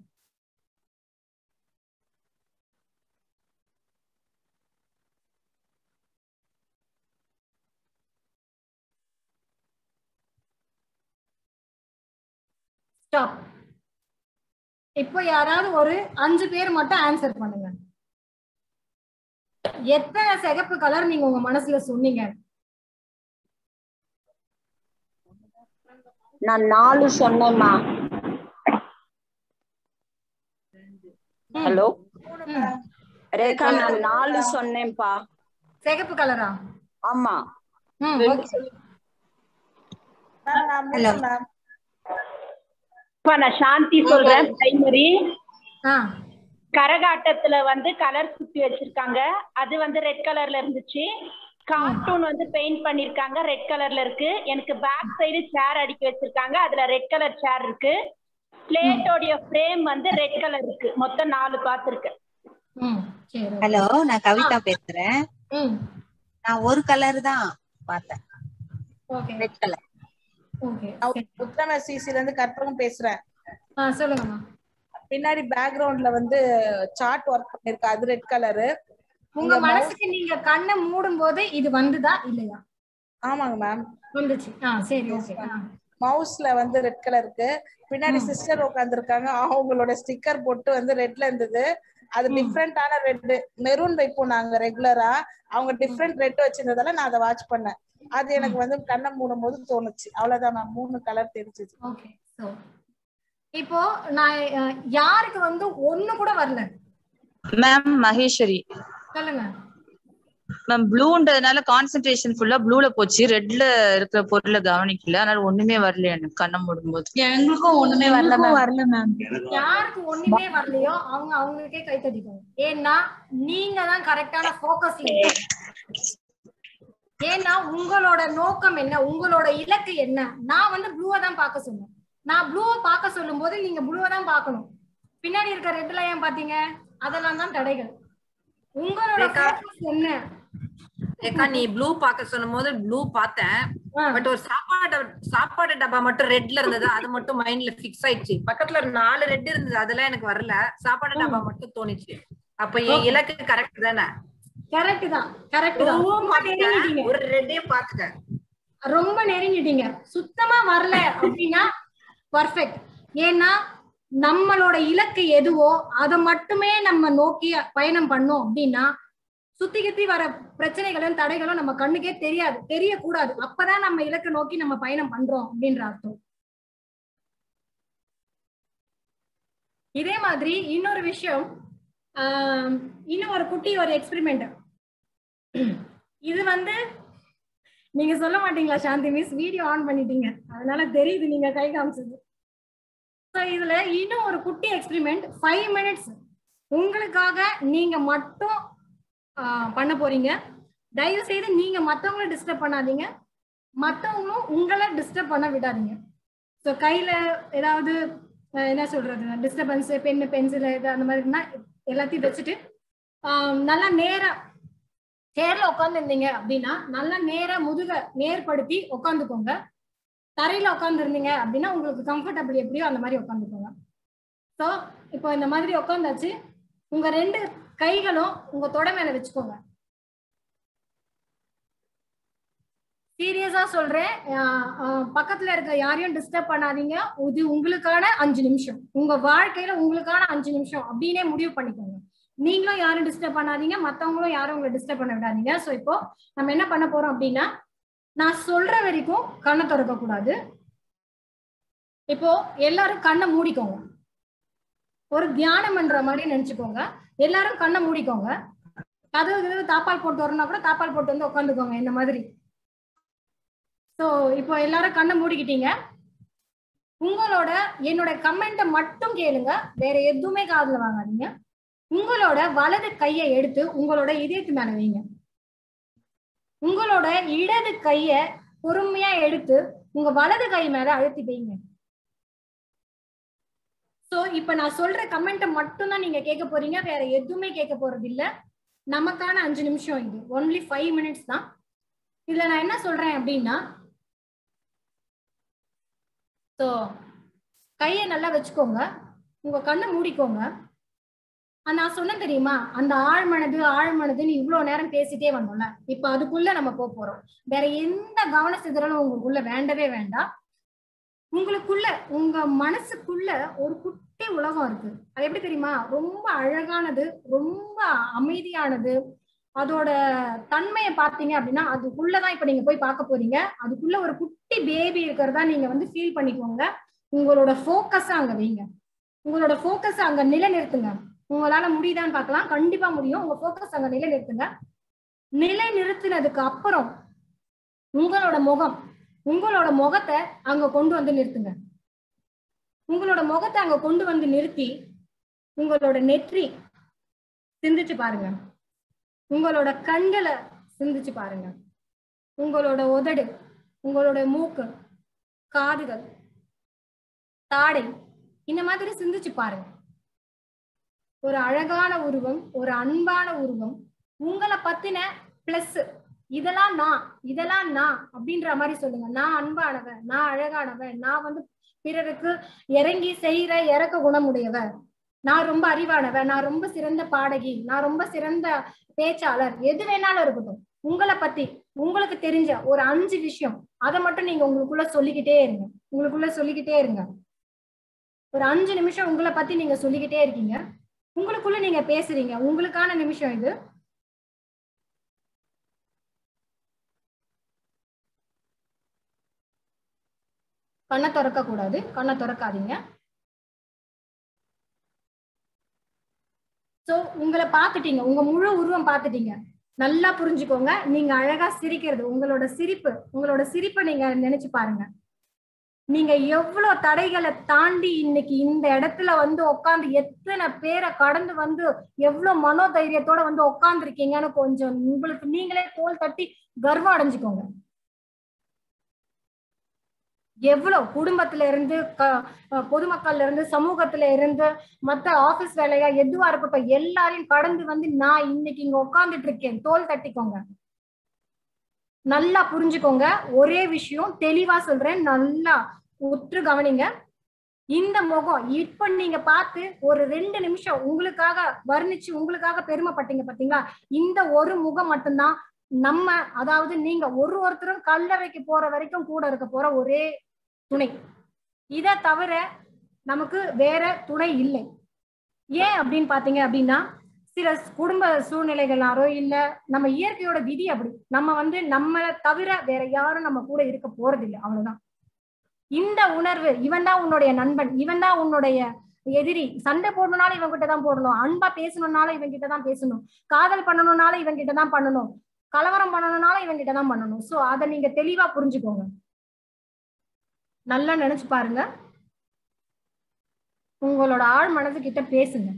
ஸ்டாப். இப்போ யாராவது ஒரு 5 பேர் மட்டும் ஆன்சர் பண்ணுங்க. எத்தனை சிகப்பு கலர் நீங்க உங்க மனசுல சொன்னீங்க? நான் 4 சொன்னேமா. ஹலோ ரேகா, நான் 4 சொன்னேன்பா. சிகப்பு கலரா? ஆமா. நான் சாந்தி சொல்றேன். பிரைமரி கரகாட்டத்துல வந்து கலர் சுத்தி வச்சிருக்காங்க, அது வந்து ரெட் கலர்ல இருந்துச்சு. கார்ட்டூன் வந்து பெயிண்ட் பண்ணிருக்காங்க, ரெட் கலர்ல இருக்கு. எனக்கு பேக் சைடு சேர் அடிக்க வச்சிருக்காங்க, அதுல ரெட் கலர் சேர் இருக்கு. பிளேட்டோட ஃப்ரேம் வந்து ரெட் கலர் இருக்கு. மொத்தம் 4 பாத்துருக்கேன். ஹலோ, நான் கவிதா பேசுறேன். நான் ஒரு கலர் தான் பார்த்தேன், ரெட் கலர். உத்தம சிசில இருந்து கற்பகம் பேசுறேன். சொல்லுங்கம்மா. பின்னாடி பேக்ரவுண்ட்ல வந்து சார்ட் வர்க் பண்ணிருக்கா, அது ரெட் கலரு. உங்க மனசுக்கு நீங்க கண்ணை மூடும் போது இது வந்துதா இல்லையா? ஆமாங்க மேம், வந்துச்சு. சரி, ஓகே. மவுஸ்ல வந்து ரெட் கலர் இருக்கு. பின்னாடி சிஸ்டர் உட்கார்ந்து இருக்காங்க, அவங்களோட ஸ்டிக்கர் போட்டு வந்து ரெட்ல இருந்தது. அது டிஃப்ரெண்டான ரெட், மெரூன் வைப்போம் நாங்க ரெகுலரா. அவங்க டிஃப்ரெண்ட் ரெட் வச்சிருந்ததால நான் அதை வாட்ச் பண்ணேன். அது எனக்கு வந்து கண்ணை மூடும்போது தோணுச்சு. அவ்வளவுதான், நான் மூணு கலர் தெரிஞ்சிச்சு. ஓகே, சோ இப்போ நான் யாருக்கு வந்து ஒண்ணு கூட வரல மேம். மகேஸ்வரி சொல்லுங்க மேம். ப்ளூன்றதுனால கான்சென்ட்ரேஷன் ஃபுல்லா ப்ளூல போச்சு, ரெட்ல இருக்கிற பொருளை கவனிக்கல, அதனால ஒண்ணுமே வரல எனக்கு கண்ணை மூடும்போது. எங்களுக்கும் ஒண்ணுமே வரல மேம். யாருக்கு ஒண்ணுமே வரலையோ அவங்க அவங்களுக்கே கை தட்டிக்கோங்க. ஏன்னா நீங்க தான் கரெக்டான ஃபோக்கஸ். ஏன்னா உங்களோட நோக்கம் என்ன, உங்களோட இலக்கு என்ன? நான் வந்து ப்ளூவை தான் பார்க்க சொன்னேன். நான் ப்ளூவை பார்க்க சொல்லும் போது நீங்க ப்ளூவை தான் பார்க்கணும். பின்னாடி இருக்க ரெட்ல ஏன் பாத்தீங்க? அதெல்லாம் தான் தடைகள். உங்களோட ஃபோக்கஸ் என்ன? ஏக்கா நீ ப்ளூ பார்க்க சொல்லும் போது ப்ளூ பார்த்தேன், பட் ஒரு சாப்பாடு டப்பா மட்டும் ரெட்ல இருந்தது, அது மட்டும் மைண்ட்ல ஃபிக்ஸ் ஆயிடுச்சு. பக்கத்துல 4 ரெட் இருந்தது, அதெல்லாம் எனக்கு வரல, சாப்பாடு டப்பா மட்டும் தோணிச்சு. அப்ப என் இலக்கு கரெக்ட் தானே? கரெக்ட் தான், கரெக்ட் தான். ஒரு ரெட்டே பாத்துக்க, ரொம்ப நெருங்கிட்டீங்க. சுத்தமா வரல அப்படின்னா பர்ஃபெக்ட். ஏன்னா நம்மளோட இலக்கு எதுவோ அதை மட்டுமே நம்ம நோக்கி பயணம் பண்ணோம் அப்படின்னா சுத்தி வர பிரச்சனைகளும் தடைகளும் நம்ம கண்ணுக்கே தெரியாது, தெரியக்கூடாது. அப்பதான் நம்ம இலக்கை நோக்கி நம்ம பயணம் பண்றோம் அப்படின்ற அர்த்தம். இதே மாதிரி இன்னொரு விஷயம், இன்னும் ஒரு குட்டி ஒரு எக்ஸ்பெரிமெண்ட். இது வந்து நீங்க சொல்ல மாட்டீங்களா சாந்தி மிஸ்? வீடியோ ஆன் பண்ணிட்டீங்க, அதனால தெரியுது நீங்க கை காமிச்சது. ஸோ இதுல இன்னும் ஒரு குட்டி எக்ஸ்பெரிமெண்ட், 5 minutes உங்களுக்காக நீங்க மட்டும் பண்ண போறீங்க. தயவு செய்து நீங்க மற்றவங்களும் டிஸ்டர்ப் பண்ணாதீங்க, மற்றவங்களும் உங்களை டிஸ்டர்ப் பண்ண விடாதீங்க. ஸோ கையில ஏதாவது என்ன சொல்றது டிஸ்டர்பன்ஸ், பென்னு பென்சில் இது அந்த மாதிரினா எல்லாத்தையும் வச்சுட்டு நல்லா நேரா சேர்ல உட்கார்ந்து இருந்தீங்க அப்படின்னா நல்லா நேரா முதுக நேர்படுத்தி உட்காந்துக்கோங்க. தரையில உட்கார்ந்து இருந்தீங்க அப்படின்னா உங்களுக்கு கம்ஃபர்டபுள் எப்படியோ அந்த மாதிரி உட்காந்துக்கோங்க. ஸோ இப்போ இந்த மாதிரி உட்காந்தாச்சு. உங்க 2 கைகளும் உங்க தொட மேல வச்சுக்கோங்க. சீரியஸா சொல்றேன், பக்கத்துல இருக்க யாரையும் டிஸ்டர்ப் பண்ணாதீங்க. இது உங்களுக்கான 5 நிமிஷம், உங்க வாழ்க்கையில உங்களுக்கான 5 நிமிஷம் அப்படின்னே முடிவு பண்ணிக்கோங்க. நீங்களும் யாரும் டிஸ்டர்ப் பண்ணாதீங்க, மத்தவங்களும் யாரும் உங்களை டிஸ்டர்ப் பண்ண விடாதீங்க. ஸோ இப்போ நம்ம என்ன பண்ண போறோம் அப்படின்னா, நான் சொல்ற வரைக்கும் கண்ணை திறக்க கூடாது. இப்போ எல்லாரும் கண்ணை மூடிக்கோங்க, ஒரு தியானம் பண்ற மாதிரி நினைச்சுக்கோங்க. எல்லாரும் கண்ணை மூடிக்கோங்க. கதவு தாப்பால் போட்டு வரணும்னா கூட தாப்பால் போட்டு வந்து உட்காந்துக்கோங்க இந்த மாதிரி. ஸோ இப்போ எல்லாரும் கண்ணை மூடிக்கிட்டீங்க. உங்களோட என்னோட கமெண்ட்டை மட்டும் கேளுங்க, வேற எதுவுமே காதுல வாங்காதீங்க. உங்களோட வலது கையை எடுத்து உங்களோட இதயத்து மேல வைங்க. உங்களோட இடது கையை பொறுமையா எடுத்து உங்க வலது கை மேல அழுத்தி வைங்க. ஸோ இப்ப நான் சொல்ற கமெண்ட்டை மட்டும்தான் நீங்க கேட்க போறீங்க, வேற எதுவுமே கேட்க போறது இல்லை. நமக்கான 5 நிமிஷம் இது, ஒன்லி 5 minutes தான். இதுல நான் என்ன சொல்றேன் அப்படின்னா, ஸோ கையை நல்லா வச்சுக்கோங்க, உங்க கண்ணை மூடிக்கோங்க. நான் சொன்னேன் தெரியுமா, அந்த ஆழ்மனதுன்னு இவ்வளவு நேரம் பேசிட்டே வந்தோம்ல, இப்ப அதுக்குள்ள நம்ம போறோம். வேற எந்த கவன சிதறலும் உங்களுக்குள்ள வேண்டவே வேண்டாம். உங்களுக்குள்ள உங்க மனசுக்குள்ள ஒரு குட்டி உலகம் இருக்கு. அது எப்படி தெரியுமா? ரொம்ப அழகானது, ரொம்ப அமைதியானது. அதோட தன்மையை பார்த்தீங்க அப்படின்னா அதுக்குள்ளதான் இப்ப நீங்க போய் பார்க்க போறீங்க. அதுக்குள்ள ஒரு குட்டி பேபி இருக்கிறதா நீங்க வந்து ஃபீல் பண்ணிக்கோங்க. உங்களோட ஃபோக்கஸ அங்க வைங்க, உங்களோட ஃபோக்கஸ அங்க நிலைநிறுத்துங்க. உங்களால முடியுதான்னு பார்க்கலாம், கண்டிப்பா முடியும். உங்க ஃபோக்கஸ் அங்க நிலைநிறுத்துங்க. நிலைநிறுத்தினதுக்கு அப்புறம் உங்களோட முகத்தை அங்க கொண்டு வந்து நிறுத்துங்க. உங்களோட முகத்தை அங்க கொண்டு வந்து நிறுத்தி உங்களோட நெற்றி சிந்திச்சு பாருங்க, உங்களோட கண்களை சிந்திச்சு பாருங்க, உங்களோட உதடு, உங்களோட மூக்கு, காதுகள், தாடை, இந்த மாதிரி சிந்திச்சு பாருங்க. ஒரு அழகான உருவம், ஒரு அன்பான உருவம், உங்களை பத்தின பிளஸ், இதெல்லாம் நான் அப்படின்ற மாதிரி சொல்லுங்க. நான் அன்பானவன், நான் அழகானவன், நான் வந்து பிறருக்கு இறங்கி செய்யற இறக்க குணமுடையவன், நான் ரொம்ப அறிவானவன், நான் ரொம்ப சிறந்த பாடகி, நான் ரொம்ப சிறந்த பேச்சாளர், எது வேணாலும் இருக்கட்டும். உங்களை பத்தி உங்களுக்கு தெரிஞ்ச ஒரு 5 விஷயம் அதை மட்டும் நீங்க உங்களுக்குள்ள சொல்லிக்கிட்டே இருங்க. ஒரு 5 நிமிஷம் உங்களை பத்தி நீங்க சொல்லிக்கிட்டே இருக்கீங்க, உங்களுக்குள்ள நீங்க பேசுறீங்க. உங்களுக்கான நிமிஷம் இது. कण्ण तुरक्क कूडाधु कण्ण तुरक्काधींगा सो उंगला पात्तुटींगा उंगा मुळु उरुवम पात्तुटींगा नल्ला पुरिंजुकोंगा नींगा अळगा सिरिक्किरदु उंगलोड सिरिप्पु नींगा निनैच्चु पारुंगा நீங்க எவ்ளோ தடைகளை தாண்டி இன்னைக்கு இந்த இடத்துல வந்து உட்கார்ந்து எத்தனை பேரை கடந்து வந்து எவ்ளோ மனோதைரியத்தோட வந்து உட்கார்ந்து இருக்கீங்கன்னு கொஞ்சம் உங்களுக்கு நீங்களே தோல் தட்டி கர்வம் அடைஞ்சுக்கோங்க. எவ்ளோ குடும்பத்துல இருந்து பொதுமக்கள்ல இருந்து சமூகத்துல இருந்து மத்த ஆபீஸ் வேலையா எதுவா இருக்கட்டும் எல்லாரையும் கடந்து வந்து நான் இன்னைக்கு இங்க உட்கார்ந்துட்டு இருக்கேன் தோல் தட்டிக்கோங்க. நல்லா புரிஞ்சுக்கோங்க. ஒரே விஷயம் தெளிவா சொல்றேன், நல்லா உற்று கவனிங்க. இந்த முகம் இப்ப நீங்க பார்த்து ஒரு 2 நிமிஷம் உங்களுக்காக வர்ணிச்சு உங்களுக்காக பெருமைப்பட்டீங்க பாத்தீங்களா, இந்த ஒரு முகம் மட்டும்தான் நம்ம, அதாவது நீங்க ஒவ்வொருத்தரும் கல்லறைக்கு போற வரைக்கும் கூட இருக்க போற ஒரே துணை. இத தவிர நமக்கு வேற துணை இல்லை. ஏன் அப்படின்னு பாத்தீங்க அப்படின்னா சில குடும்ப சூழ்நிலைகளாரோ இல்ல நம்ம இயற்கையோட விதி அப்படி, நம்ம வந்து நம்மளை தவிர வேற யாரும் நம்ம கூட இருக்க போறது இல்லை, அவ்வளவுதான். இந்த உணர்வு இவன் தான் உன்னுடைய நண்பன், இவன் தான் உன்னுடைய எதிரி, சண்டை போடணும்னாலும் இவன் கிட்டதான் போடணும், அன்பா பேசணும்னாலும் இவன் கிட்டதான் பேசணும், காதல் பண்ணணும்னாலும் இவன் கிட்டதான் பண்ணணும், கலவரம் பண்ணணும்னாலும் இவன் கிட்டதான் பண்ணணும். சோ அதை நீங்க தெளிவா புரிஞ்சுக்கோங்க. நல்லா நினைச்சு பாருங்க. உங்களோட ஆள் மனது கிட்ட பேசுங்க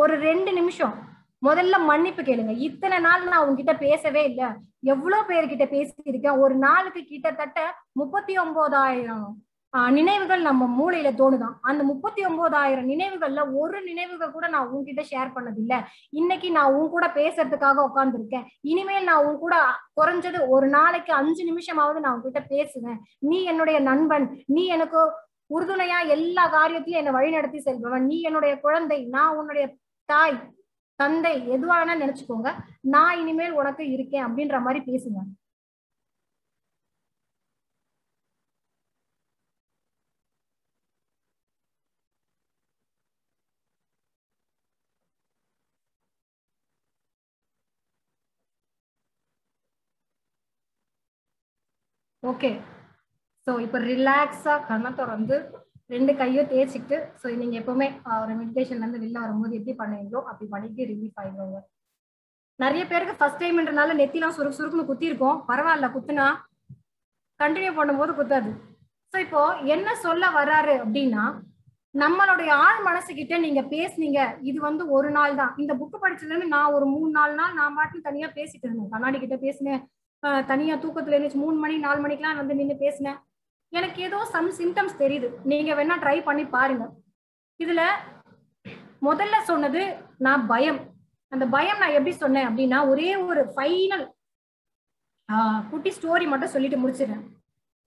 ஒரு 2 நிமிஷம். முதல்ல மன்னிப்பு கேளுங்க. இத்தனை நாள் நான் உங்ககிட்ட பேசவே இல்லை, எவ்வளவு பேர்கிட்ட பேசியிருக்கேன், ஒரு நாளுக்கு கிட்டத்தட்ட 39,000 நினைவுகள் நம்ம மூளையில தோணுதான். அந்த 39,000 நினைவுகள்ல ஒரு நினைவுகள் கூட நான் உங்ககிட்ட ஷேர் பண்ணதில்லை. இன்னைக்கு நான் உன் கூட பேசுறதுக்காக உட்கார்ந்துருக்கேன். இனிமேல் நான் உன் கூட குறைஞ்சது ஒரு நாளைக்கு 5 நிமிஷமாவது நான் உங்ககிட்ட பேசுவேன். நீ என்னுடைய நண்பன், நீ எனக்கு உறுதுணையா எல்லா காரியத்திலும் என்னை வழி நடத்தி செல்பவன், நீ என்னுடைய குழந்தை, நான் உன்னுடைய தாய் தந்தை, எதுவானா நினைச்சுக்கோங்க, நான் இனிமேல் உனக்கு இருக்கேன் அப்படின்ற மாதிரி பேசுங்க. ஓகே, சோ இப்ப ரிலாக்ஸா கண்ணை திறந்து 2 கையும் தேய்ச்சிட்டு, சோ நீங்க எப்பவுமே ஒரு மெடிடேஷன்ல இருந்து வெளில வரும்போது எப்படி பண்ணுவீங்களோ அப்படி பண்ணிட்டு ரிலீஃப் ஆயிடுவாங்க. நிறைய பேருக்கு ஃபர்ஸ்ட் டைம்ன்றனால நெத்திலாம் சுருக்கு சுருக்குன்னு குத்தி இருக்கும். பரவாயில்ல, குத்துனா கண்டினியூ பண்ணும்போது குத்தாது. சோ இப்போ என்ன சொல்ல வர்றாரு அப்படின்னா, நம்மளுடைய ஆள் மனசுகிட்ட நீங்க பேசுனீங்க, இது வந்து ஒரு நாள் தான். இந்த புக்கு படிச்சதுல இருந்து நான் ஒரு 3-4 நாள் நான் பாட்டு தனியா பேசிட்டு இருந்தேன். கண்ணாடி கிட்ட பேசினேன், தனியா தூக்கத்துல இருந்துச்சு, 3 மணி 4 மணிக்கெல்லாம் வந்து நின்று பேசினேன். எனக்கு ஏதோ சம் சிம்டம்ஸ் தெரியுது, நீங்க வேணா ட்ரை பண்ணி பாருங்க. இதுல முதல்ல சொன்னது நான் பயம். அந்த பயம் நான் எப்படி சொன்னேன் அப்படின்னா, ஒரே ஒரு ஃபைனல் குட்டி ஸ்டோரி மட்டும் சொல்லிட்டு முடிச்சிடறேன்.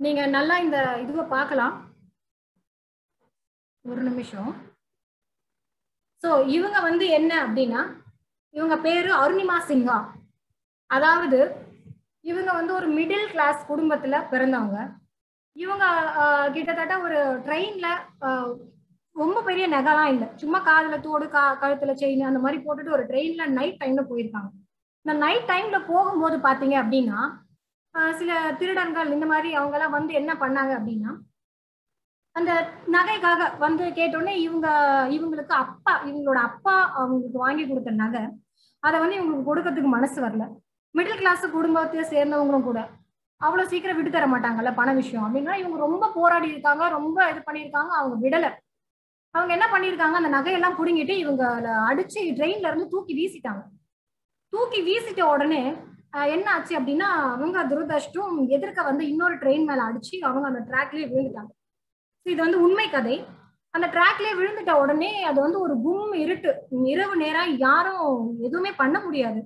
நீங்க நல்லா இந்த இதுவை பார்க்கலாம் ஒரு நிமிஷம். ஸோ இவங்க வந்து என்ன அப்படின்னா, இவங்க பேரு அருணிமா சிங்கா. அதாவது இவங்க வந்து ஒரு மிடில் கிளாஸ் குடும்பத்துல பிறந்தவங்க. இவங்க கிட்டத்தட்ட ஒரு ட்ரெயின்ல ரொம்ப பெரிய நகைலாம் இல்லை, சும்மா காதுல தோடு கழுத்துல செயின் அந்த மாதிரி போட்டுட்டு ஒரு ட்ரெயின்ல நைட் டைம்ல போயிருக்காங்க. இந்த நைட் டைம்ல போகும்போது பாத்தீங்க அப்படின்னா சில திருடர்கள் இந்த மாதிரி அவங்க எல்லாம் வந்து என்ன பண்ணாங்க அப்படின்னா, அந்த நகைக்காக வந்து கேட்டோடனே இவங்களுக்கு அப்பா, இவங்களோட அப்பா அவங்களுக்கு வாங்கி கொடுத்த நகை, அதை வந்து இவங்களுக்கு கொடுக்கறதுக்கு மனசு வரல. மிடில் கிளாஸ் குடும்பத்தையே சேர்ந்தவங்களும் கூட அவ்வளவு சீக்கிரம் விட்டு தர மாட்டாங்கல்ல பண விஷயம் அப்படின்னா, இவங்க ரொம்ப போராடி இருக்காங்க, ரொம்ப இது பண்ணியிருக்காங்க, அவங்க விடலை. அவங்க என்ன பண்ணியிருக்காங்க, அந்த நகையெல்லாம் புடுங்கிட்டு இவங்க அடிச்சு ட்ரெயின்ல இருந்து தூக்கி வீசிட்டாங்க. தூக்கி வீசிட்ட உடனே என்ன ஆச்சு அப்படின்னா, அவங்க துரதிர்ஷ்டம் எதிர்க்க வந்து இன்னொரு ட்ரெயின் மேல அடிச்சு அவங்க அந்த ட்ராக்லயே விழுந்துட்டாங்க. இது வந்து உண்மை கதை. அந்த ட்ராக்லயே விழுந்துட்ட உடனே அது வந்து ஒரு கும் இருட்டு, இரவு நேரம், யாரும் எதுவுமே பண்ண முடியாது.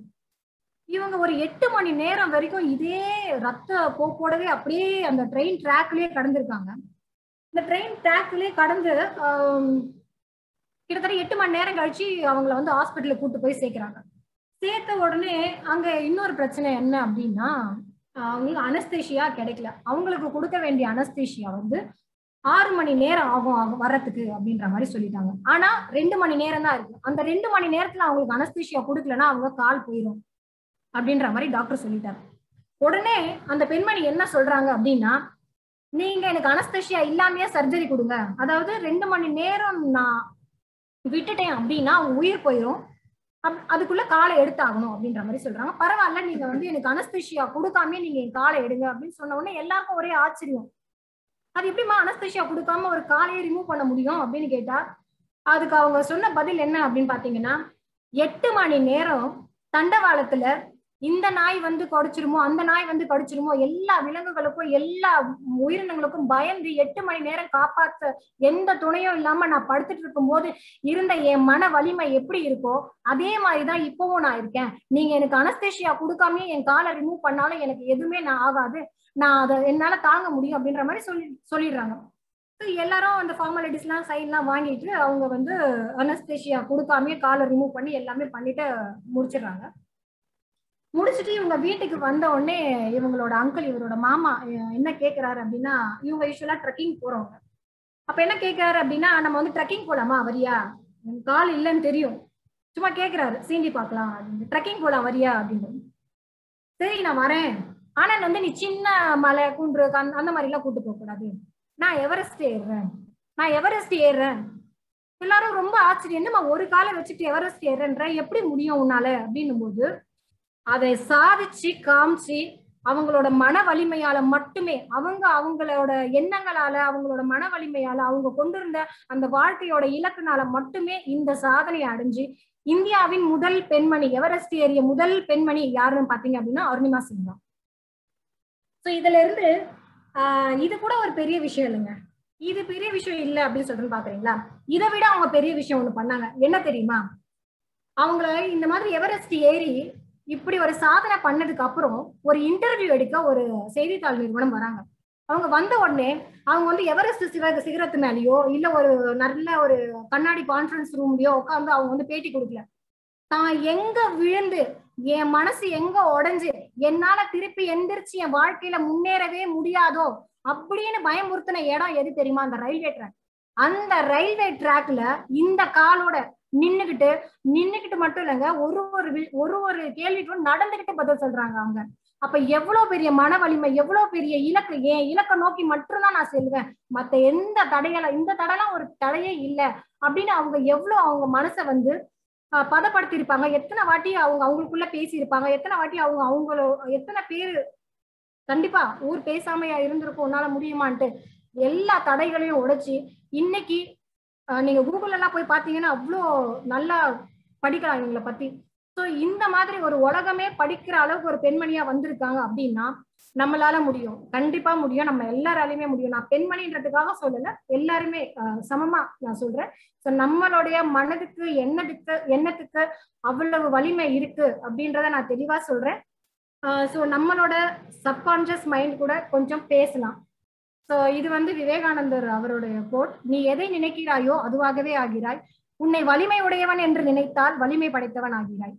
இவங்க ஒரு 8 மணி நேரம் வரைக்கும் இதே ரத்த போக்கோடவே அப்படியே அந்த ட்ரெயின் ட்ராக்லயே கடந்திருக்காங்க. இந்த ட்ரெயின் ட்ராக்லயே கடந்து கிட்டத்தட்ட 8 மணி நேரம் கழிச்சு அவங்கள வந்து ஹாஸ்பிட்டலுக்கு கூட்டு போய் சேர்க்கிறாங்க. சேர்த்த உடனே அங்க இன்னொரு பிரச்சனை என்ன அப்படின்னா, அவங்களுக்கு அனஸ்தேஷியா கிடைக்கல. அவங்களுக்கு கொடுக்க வேண்டிய அனஸ்தேஷியா வந்து 6 மணி நேரம் ஆகும் வர்றதுக்கு அப்படின்ற மாதிரி சொல்லிட்டாங்க. ஆனா 2 மணி நேரம் தான் இருக்கு. அந்த 2 மணி நேரத்துல அவங்களுக்கு அனஸ்தேஷியா கொடுக்கலன்னா அவங்க கால் போயிடும் அப்படின்ற மாதிரி டாக்டர் சொல்லிட்டாரு. உடனே அந்த பெண்மணி என்ன சொல்றாங்க அப்படின்னா, अनस्थेसिया इलामे सर्जरी कुडुंगा रेंडु मणि नेरम ना विट्टुटेन अप्पडिना उयिर पोयिरुम अदुक्कुल्ल काल एडुतागणुम अप्पडिंद्र मारी सोल्रांगा परवाल्ला नींगा वंदु एनक्कु अनस्थेसिया कुडुकामे नींगा काल एडुंगा अप्पडिनु सोन्न उडने एल्लारुक्कुम ओरे आश्चर्यम अदु एप्पडिमा अनस्थेसिया कुडुकामा ओरु कालै रिमूव पण्ण मुडियुम अप्पडिनु केट्टा अदुक्कु अवंगा सोन्न बदिल एन्न अप्पडिनु पात्तींगना 8 मणि नेरम तंडवालत्तुल इंद नाय वंदु कड़िचिरुमो अंद नाय वंदु कड़िचिरुमो एल्ला विलंगुगलुक्कुम एल्ला उयिरिनंगलुक्कुम भयंदु 8 मणि नेरम कापात्त एंद तुणैयुम इल्लाम ना पडुत्तु इरुक्कुம்போது இருந்த என் மன வலிமை எப்படி இருக்கோ அதே மாதிரி தான் இப்பவும் நான் இருக்கேன் நீங்க எனக்கு அனஸ்தீசியா கொடுக்காமயே என் காலை ரிமூவ் பண்ணாலும் எனக்கு எதுமே நான் ஆகாது நான் அத என்னால தாங்க முடியும் அப்படிங்கற மாதிரி சொல்லிடுறாங்க சோ எல்லாரும் அந்த ஃபார்மாலிட்டிஸ்லாம் சைன்லாம் வாங்கிட்டு அவங்க வந்து அனஸ்தீசியா கொடுக்காமயே காலை ரிமூவ் பண்ணி எல்லாமே பண்ணிட்டு முடிச்சிடுறாங்க मुड़चिटी इवंग वीट्टुक्कु वंद उडने इवंगलोड अंकल इवरोड मामा एन्न केक्कறாரு அப்படினா இவங்க யூசுவலா ட்ரெக்கிங் போறவங்க அப்ப என்ன கேக்குறாரு அப்படினா நம்ம வந்து ட்ரெக்கிங் போலாமா வரியா கால் இல்லன்னு தெரியும் சும்மா கேக்குறாரு சீண்டி பார்க்கலாம் ட்ரெக்கிங் போலாம் வரியா அப்படினு சரி நான் வரேன் ஆனா வந்து நீ சின்ன மலை குன்று அந்த மாதிரி எல்லாம் கூட்டி போக கூடாது நான் எவரெஸ்ட் ஏறறேன் எல்லாரும் ரொம்ப ஆச்சரியமா ஒரு காலை வச்சிட்டு எவரெஸ்ட் ஏறறன்ற எப்படி முடியும் உன்னால அப்படினும்போது அதை சாதிச்சி காம்சி அவங்களோட மன வலிமையால மட்டுமே அவங்களோட எண்ணங்களால அவங்களோட மன வலிமையால அவங்க கொண்டிருந்த அந்த வாழ்க்கையோட இலக்குனால மட்டுமே இந்த சாதனை அடைஞ்சி இந்தியாவின் முதல் பெண்மணி எவரெஸ்ட் ஏறிய முதல் பெண்மணி யாருன்னு பாத்தீங்க அப்படினா அருணிமா சிங் தான் சோ இதுல இருந்து இது கூட ஒரு பெரிய விஷயம் இல்லங்க இது பெரிய விஷயம் இல்ல அப்படி சொல்றேன் பாக்குறீங்களா இதை விட அவங்க பெரிய விஷயம் ஒன்னு பண்ணாங்க என்ன தெரியுமா அவங்களே இந்த மாதிரி எவரெஸ்ட் ஏறி இப்படி ஒரு சாதனை பண்ணதுக்கு அப்புறம் ஒரு இன்டர்வியூ எடுக்க ஒரு செய்தித்தாள் நிறுவனம் வராங்க அவங்க வந்த உடனே அவங்க வந்து எவரெஸ்ட் சிகரத்து மேலயோ இல்ல ஒரு நல்ல ஒரு கண்ணாடி கான்ஃபரன்ஸ் ரூம்லயோ உட்கார்ந்து அவங்க வந்து பேட்டி கொடுக்கல தான் எங்க விழுந்து என் மனசு எங்க உடைஞ்சு என்னால திருப்பி எந்திரிச்சு என் வாழ்க்கையில முன்னேறவே முடியாதோ அப்படின்னு பயமுறுத்தின இடம் எது தெரியுமா அந்த ரயில்வே ட்ராக்ல இந்த காலோட நின்னுகிட்டு மட்டும் இல்லங்க ஒரு கேள்விக்கு நடந்துகிட்டு பதில் சொல்றாங்க அவங்க அப்ப எவ்வளவு பெரிய மன வலிமை எவ்வளவு பெரிய இலக்கு ஏன் இலக்க நோக்கி மட்டும்தான் நான் செல்வேன் மத்த எந்த தடையெல்லாம் இந்த தடைலாம் ஒரு தடையே இல்ல அப்படின்னு அவங்க எவ்வளவு அவங்க மனசை வந்து பதப்படுத்தி இருப்பாங்க எத்தனை வாட்டி அவங்க அவங்களுக்குள்ள பேசி இருப்பாங்க எத்தனை வாட்டி அவங்களோ எத்தனை பேர் கண்டிப்பா ஊர் பேசாமையா இருந்திருக்கும் உன்னால முடியுமான்ட்டு எல்லா தடைகளையும் உடைச்சி இன்னைக்கு நீங்க கூகுள்ல எல்லாம் போய் பாத்தீங்கன்னா அவ்ளோ நல்லா படிக்கலாம் இவங்களை பத்தி சோ இந்த மாதிரி ஒரு உலகமே படிக்கிற அளவுக்கு ஒரு பெண்மணியா வந்திருக்காங்க அப்படின்னா நம்மளால முடியும் கண்டிப்பா முடியும் நம்ம எல்லாராலையுமே முடியும் நான் பெண்மணின்றதுக்காக சொல்லல எல்லாருமே சமமா நான் சொல்றேன் சோ நம்மளுடைய மனதுக்கு எண்ணத்துக்கு அவ்வளவு வலிமை இருக்கு அப்படின்றத நான் தெளிவா சொல்றேன் சோ நம்மளோட சப்கான்ஷியஸ் மைண்ட் கூட கொஞ்சம் பேசலாம் சோ இது வந்து விவேகானந்தர் அவருடைய கோட் நீ எதை நினைக்கிறாயோ அதுவாகவே ஆகிறாய் உன்னை வலிமை உடையவன் என்று நினைத்தால் வலிமை படைத்தவன் ஆகிறாய்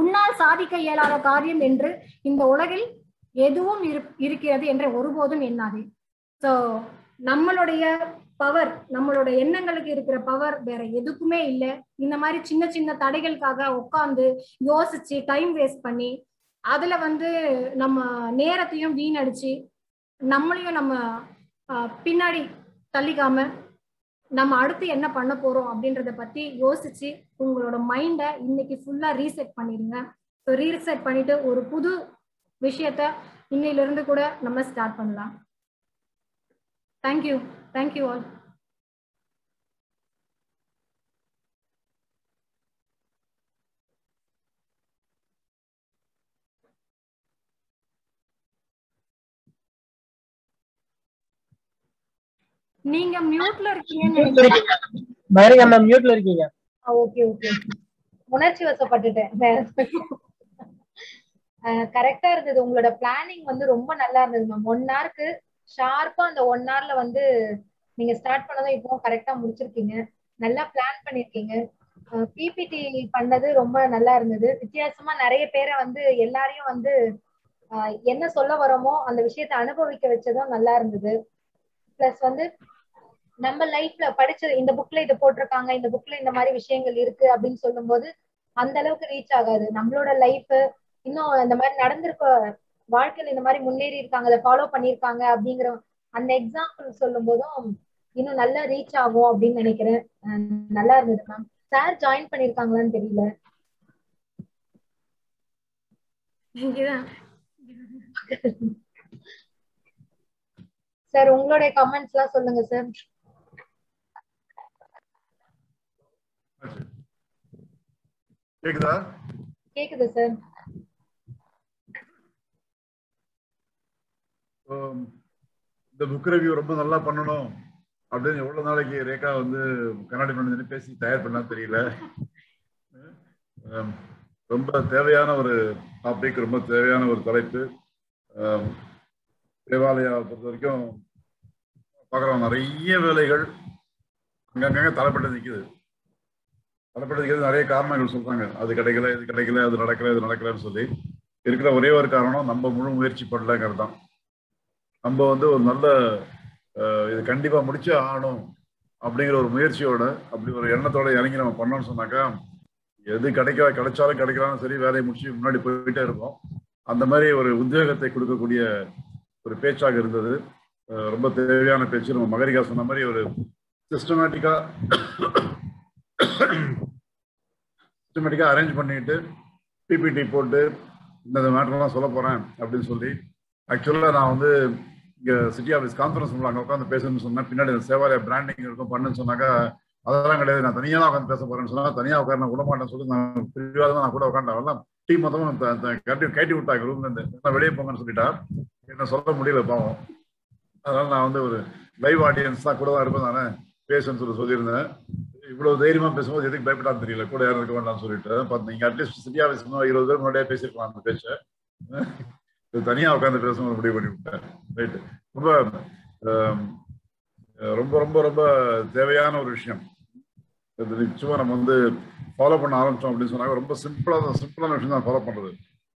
உன்னால் சாதிக்க இயலாத காரியம் என்று இந்த உலகில் எதுவும் இருக்கிறது என்று ஒருபோதும் எண்ணாதே சோ நம்மளுடைய பவர் நம்மளுடைய எண்ணங்களுக்கு இருக்கிற பவர் வேற எதுக்குமே இல்லை இந்த மாதிரி சின்ன சின்ன தடைகளுக்காக உட்கார்ந்து யோசிச்சு டைம் வேஸ்ட் பண்ணி அதுல வந்து நம்ம நேரத்தையும் வீணடிச்சு நம்மளையும் நம்ம பின்னாடி தள்ளிக்காம நம்ம அடுத்து என்ன பண்ண போறோம் அப்படின்றத பத்தி யோசிச்சு உங்களோட மைண்டை இன்னைக்கு ஃபுல்லா ரீசெட் பண்ணிடுங்க ஸோ ரீசெட் பண்ணிட்டு ஒரு புது விஷயத்த இன்னையிலிருந்து கூட நம்ம ஸ்டார்ட் பண்ணலாம் தேங்க்யூ ஆல் நீங்க மியூட்ல இருக்கீங்க பாருங்க நம்ம மியூட்ல இருக்கீங்க ஓகே உணர்ச்சி வசப்பட்டுட்டேன் கரெக்ட்டா இருந்தது உங்களோட பிளானிங் வந்து ரொம்ப நல்லா இருந்தது மேம் 1 ஹவருக்கு ஷார்ப்பா அந்த 1 ஹவர்ல வந்து நீங்க ஸ்டார்ட் பண்ணதோ இப்போ கரெக்ட்டா முடிச்சிருக்கீங்க நல்லா பிளான் பண்ணிருக்கீங்க பிபிடி பண்ணது ரொம்ப நல்லா இருந்தது வித்தியாசமா நிறைய பேரை வந்து எல்லாரையும் வந்து என்ன சொல்ல வரமோ அந்த விஷயத்தை அனுபவிக்க வச்சதும் நல்லா இருந்தது பிளஸ் வந்து நம்ம லைஃப்ல படிச்சது இந்த புக்ல இதை போட்டிருக்காங்க இந்த புக்ல இந்த மாதிரி விஷயங்கள் இருக்கு அப்படின்னு சொல்லும் போது அந்த அளவுக்கு ரீச் ஆகாது நம்மளோட லைஃப் இன்னும் இந்த மாதிரி நடந்திருக்க வாழ்க்கையில இந்த மாதிரி முன்னேறி இருக்காங்க அதை ஃபாலோ பண்ணிருக்காங்க அப்படிங்கிற அந்த எக்ஸாம்பிள் சொல்லும் போதும் இன்னும் நல்லா ரீச் ஆகும் அப்படின்னு நினைக்கிறேன். நல்லா இருந்தது மேம். சார் ஜாயின் பண்ணிருக்காங்களான்னு தெரியல. சார் உங்களுடைய கமெண்ட்ஸ் எல்லாம் சொல்லுங்க சார். கேக்குதா? கேக்குது சார். இந்த புக் ரிவ்யூ ரொம்ப நல்லா பண்ணணும் அப்படின்னு எவ்வளவு நாளைக்கு ரேகா வந்து கண்ணாடி மனிதன் பேசி தயார் பண்ணலாம் தெரியல. ரொம்ப தேவையான ஒரு டாபிக், ரொம்ப தேவையான ஒரு தலைப்பு. தேவாலயாவை பொறுத்த வரைக்கும் பார்க்குறோம் நிறைய வேலைகள் அங்கங்க தலைப்பட்டு நிற்குது. தலைப்பட்டு நிற்கிறது நிறைய காரணங்கள் சொல்றாங்க. அது கிடைக்கல, இது கிடைக்கல, அது நடக்கல, இது நடக்கலன்னு சொல்லி இருக்கிற ஒரே ஒரு காரணம் நம்ம முழு முயற்சி பண்ணலங்கிறது தான். நம்ம வந்து ஒரு நல்ல இது கண்டிப்பா முடிச்சு ஆகணும் அப்படிங்கிற ஒரு முயற்சியோட, அப்படி ஒரு எண்ணத்தோட இறங்கி நம்ம பண்ணோம்னு சொன்னாக்கா எது கிடைச்சாலும் கிடைக்கலாம்னு சரி வேலையை முடிச்சு முன்னாடி போயிட்டே இருக்கும். அந்த மாதிரி ஒரு உத்வேகத்தை கொடுக்கக்கூடிய ஒரு பேச்சாக இருந்தது. ரொம்ப தேவையான பேச்சு. நம்ம மகரிகா சொன்ன மாதிரி ஒரு சிஸ்டமேட்டிக்கா அரேஞ்ச் பண்ணிட்டு பிபிடி போட்டு இந்த மேட்டர்லாம் சொல்ல போறேன் அப்படின்னு சொல்லி. ஆக்சுவலா நான் வந்து இங்கே சிட்டி ஆஃபீஸ் கான்ஃபரன்ஸ் ரூமில் அங்கே உட்காந்து பேசணும்னு சொன்னால் பின்னாடி சேவாலய பிராண்டிங் இருக்கும் பண்ணுன்னு சொன்னாக்கா அதெல்லாம் கிடையாது. நான் தனியாக தான் உட்காந்து பேச போறேன்னு சொன்னால் தனியாக உட்கார நான் விடமாட்டேன்னு சொல்லி நான் பிரிவாக நான் கூட உட்காண்டாவெல்லாம் டீ மொத்தமும் கட்டி விட்டாங்க ரூம்லேருந்து. நான் வெளியே போங்கன்னு சொல்லிட்டா என்ன சொல்ல முடியல பாவம். அதனால நான் வந்து ஒரு லைவ் ஆடியன்ஸ் தான் கூட தான் இருப்பேன் நானே பேசுன்னு சொல்லியிருந்தேன். இவ்வளோ தைரியமாக பேசும்போது எதுக்கு பயப்படாது தெரியல, கூட யாரும் இருக்க வேண்டாம்னு சொல்லிட்டு பார்த்தீங்க. அட்லீஸ்ட் சிட்டி ஆஃபீஸ் 20 பேர் முன்னாடியே பேசியிருக்கலாம். அந்த பேச்சை தனியா உட்காந்து பேசணும் முடிவு பண்ணி விட்டேன். ரைட். ரொம்ப ரொம்ப ரொம்ப ரொம்ப தேவையான ஒரு விஷயம். நிச்சயமா நம்ம வந்து ஃபாலோ பண்ண ஆரம்பிச்சோம் அப்படின்னு சொன்னாங்க. ரொம்ப சிம்பிளான விஷயம் தான் ஃபாலோ பண்றது.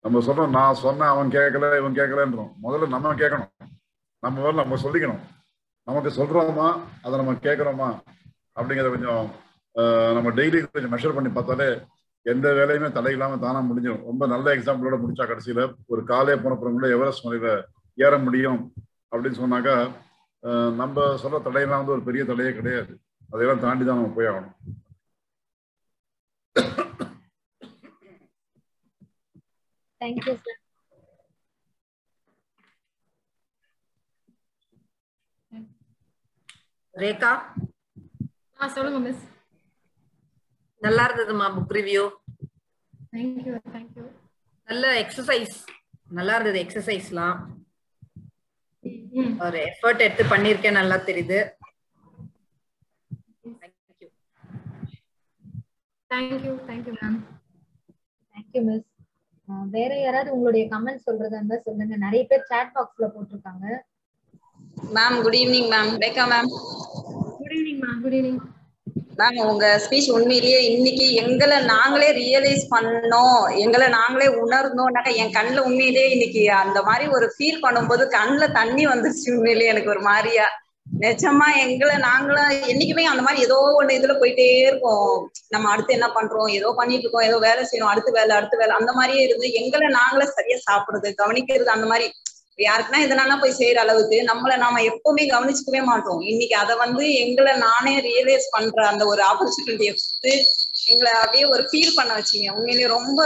நம்ம சொல்றோம் நான் சொன்னேன் அவன் கேட்கல இவன் கேட்கலன்றோம். முதல்ல நம்ம கேட்கணும். நம்ம முதல்ல நம்ம சொல்லிக்கணும். நமக்கு சொல்றோமா அதை நம்ம கேட்கறோமா அப்படிங்கிறத கொஞ்சம் நம்ம டெய்லி கொஞ்சம் மெஷர் பண்ணி பார்த்தாலே எந்த வேலையுமே தடை இல்லாமல் தானா முடிஞ்சிடும். ரொம்ப நல்ல எக்ஸாம்பிளோட முடிச்சா கடைசியில ஒரு காலே போனப்புறங்கள எவரெஸ்ட் மலையில ஏற முடியும் அப்படின்னு சொன்னாக்கா நம்ம சொல்ற தடையெல்லாம் வந்து ஒரு பெரிய தடையே கிடையாது. அதையெல்லாம் தாண்டி தான் நம்ம போய் ஆகணும். Thank you sir. ரேகா சொல்லுங்க மிஸ். நல்லா இருந்ததுமா book review. Thank you thank you. நல்ல எக்ஸசைஸ், நல்லா இருந்தது. எக்ஸசைஸ்லாம் ஒரு எஃபர்ட் எடுத்து பண்ணிருக்கேன், நல்லா தெரியுது. Thank you thank you thank you ma'am. Thank you miss. வேற யாராவது உங்களுடைய கமெண்ட் சொல்றதா இருந்தா சொல்லுங்க. நிறைய பேர் சாட் பாக்ஸ்ல போட்டிருக்காங்க. Ma'am good evening ma'am. Rekha ma'am good evening ma'am. Good evening ma'am. உங்க ஸ்பீச் உண்மையிலேயே இன்னைக்கு எங்களை நாங்களே ரியலைஸ் பண்ணோம், எங்களை நாங்களே உணர்ந்தோம்னாக்கா என் கண்ணுல உண்மையிலேயே இன்னைக்கு அந்த மாதிரி ஒரு ஃபீல் பண்ணும்போது கண்ணுல தண்ணி வந்துருச்சு. உண்மையிலேயே எனக்கு ஒரு மாதிரியா நிஜமா எங்களை நாங்களும் என்னைக்குமே அந்த மாதிரி ஏதோ ஒண்ணு இதுல போயிட்டே இருக்கோம். நம்ம அடுத்து என்ன பண்றோம், ஏதோ பண்ணிட்டு இருக்கோம், ஏதோ வேலை செய்யணும், அடுத்த வேலை அந்த மாதிரியே இருந்து எங்களை நாங்களே சரியா சாப்பிடுறது கவனிக்கிறது அந்த மாதிரி யாருக்குன்னா இதனால போய் செய்யற அளவுக்கு நாம எப்பவுமே கவனிச்சுக்கவே மாட்டோம். இன்னைக்கு அதை வந்து எங்களை நானே ரியலைஸ் பண்ற அந்த ஒரு ஆப்பர்ச்சுனிட்டியை கொடுத்து எங்களை அப்படியே ஒரு ஃபீல் பண்ண வச்சிங்க. உண்மையிலேயே ரொம்ப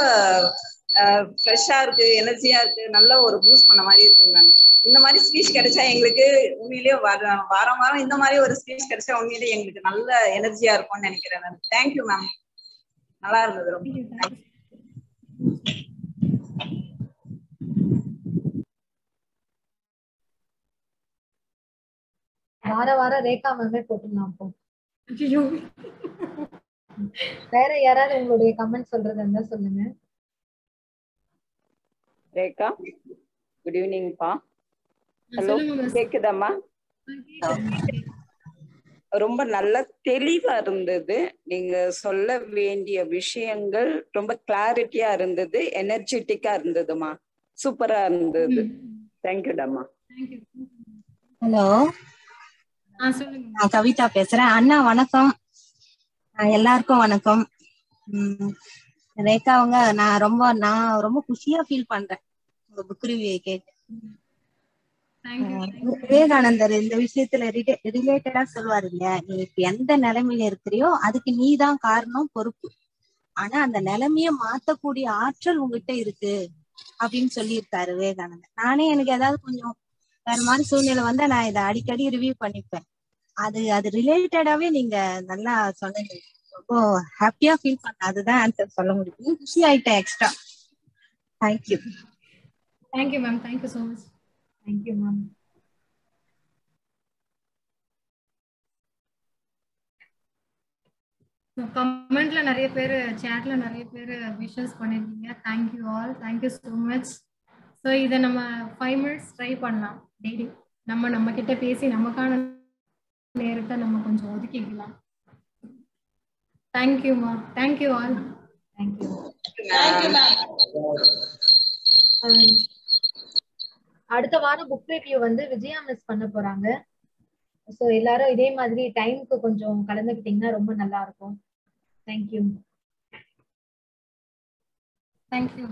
ஃப்ரெஷ்ஷா இருக்கு, எனர்ஜியா இருக்கு, நல்ல ஒரு பூஸ்ட் பண்ண மாதிரி இருக்குங்க மேம். இந்த மாதிரி ஸ்பீச் கிடைச்சா எங்களுக்கு உண்மையிலேயே வாரம் இந்த மாதிரி ஒரு ஸ்பீச் கிடைச்சா உண்மையிலேயே எங்களுக்கு நல்ல எனர்ஜியா இருக்கும்னு நினைக்கிறேன் மேம். தேங்க்யூ மேம், நல்லா இருந்தது ரொம்ப. வார வாரம் ரேகா மேமே போட்டுலாம் போ. வேற யாராவது உங்களுடைய கமெண்ட் சொல்றதா இருந்தா சொல்லுங்க. ரேகா குட் ஈவினிங் பா. ஹலோ கேக்குதாமா? ரொம்ப நல்ல தெளிவா இருந்தது. நீங்க சொல்ல வேண்டிய விஷயங்கள் ரொம்ப கிளாரிட்டியா இருந்தது, எனர்ஜெட்டிக்கா இருந்ததுமா, சூப்பரா இருந்தது. தேங்க்யூடாமா. ஹலோ நான் கவிதா பேசுறேன். அண்ணா வணக்கம். எல்லாருக்கும் வணக்கம். ரேகா அவங்க நான் ரொம்ப குஷியா ஃபீல் பண்றேன் புக் ரிவ்யூ கேட்டு. விவேகானந்தர் இந்த விஷயத்துல ரிலேட்டடா சொல்லுவாரு இல்லையா, நீ இப்ப எந்த நிலைமையில இருக்கிறியோ அதுக்கு நீ தான் காரணம் பொறுப்பு, ஆனா அந்த நிலைமைய மாத்தக்கூடிய ஆற்றல் உங்ககிட்ட இருக்கு அப்படின்னு சொல்லியிருக்காரு விவேகானந்தர். நானே எனக்கு ஏதாவது கொஞ்சம் வேற மாதிரி சூழ்நிலை வந்தா நான் இதை அடிக்கடி ரிவ்யூ பண்ணிப்பேன். அது அது ரிலேட்டடாவே நீங்க நல்லா சொன்னீங்க, ரொம்ப ஹாப்பியா ஃபீல் பண்ண, அதுதான் ஆன்சர் சொல்ல முடியும். பிஸி ஆயிட்டேன் extra. Thank you. Thank you ma'am. Thank you so much. Thank you ma'am. கமெண்ட்ல நிறைய பேர், சாட்ல நிறைய பேர் விஷஸ் பண்ணிருக்கீங்க. Thank you all. Thank you so much. So இதை நம்ம 5 minutes ட்ரை பண்ணலாம் டெய்லி. நம்ம கிட்ட பேசி நமக்கான நேரத்தை நம்ம கொஞ்சம் ஒதுக்கிக்கலாம். தேங்க்யூ மா. Thank you all. தேங்க்யூ. அடுத்த வாரம் புக் ரிவ்யூ வந்து விஜயா மிஸ் பண்ண போறாங்க. சோ எல்லாரும் இதே மாதிரி டைம்க்கு கொஞ்சம் கலந்துக்கிட்டீங்கன்னா ரொம்ப நல்லா இருக்கும். தேங்க்யூ. தேங்க்யூ.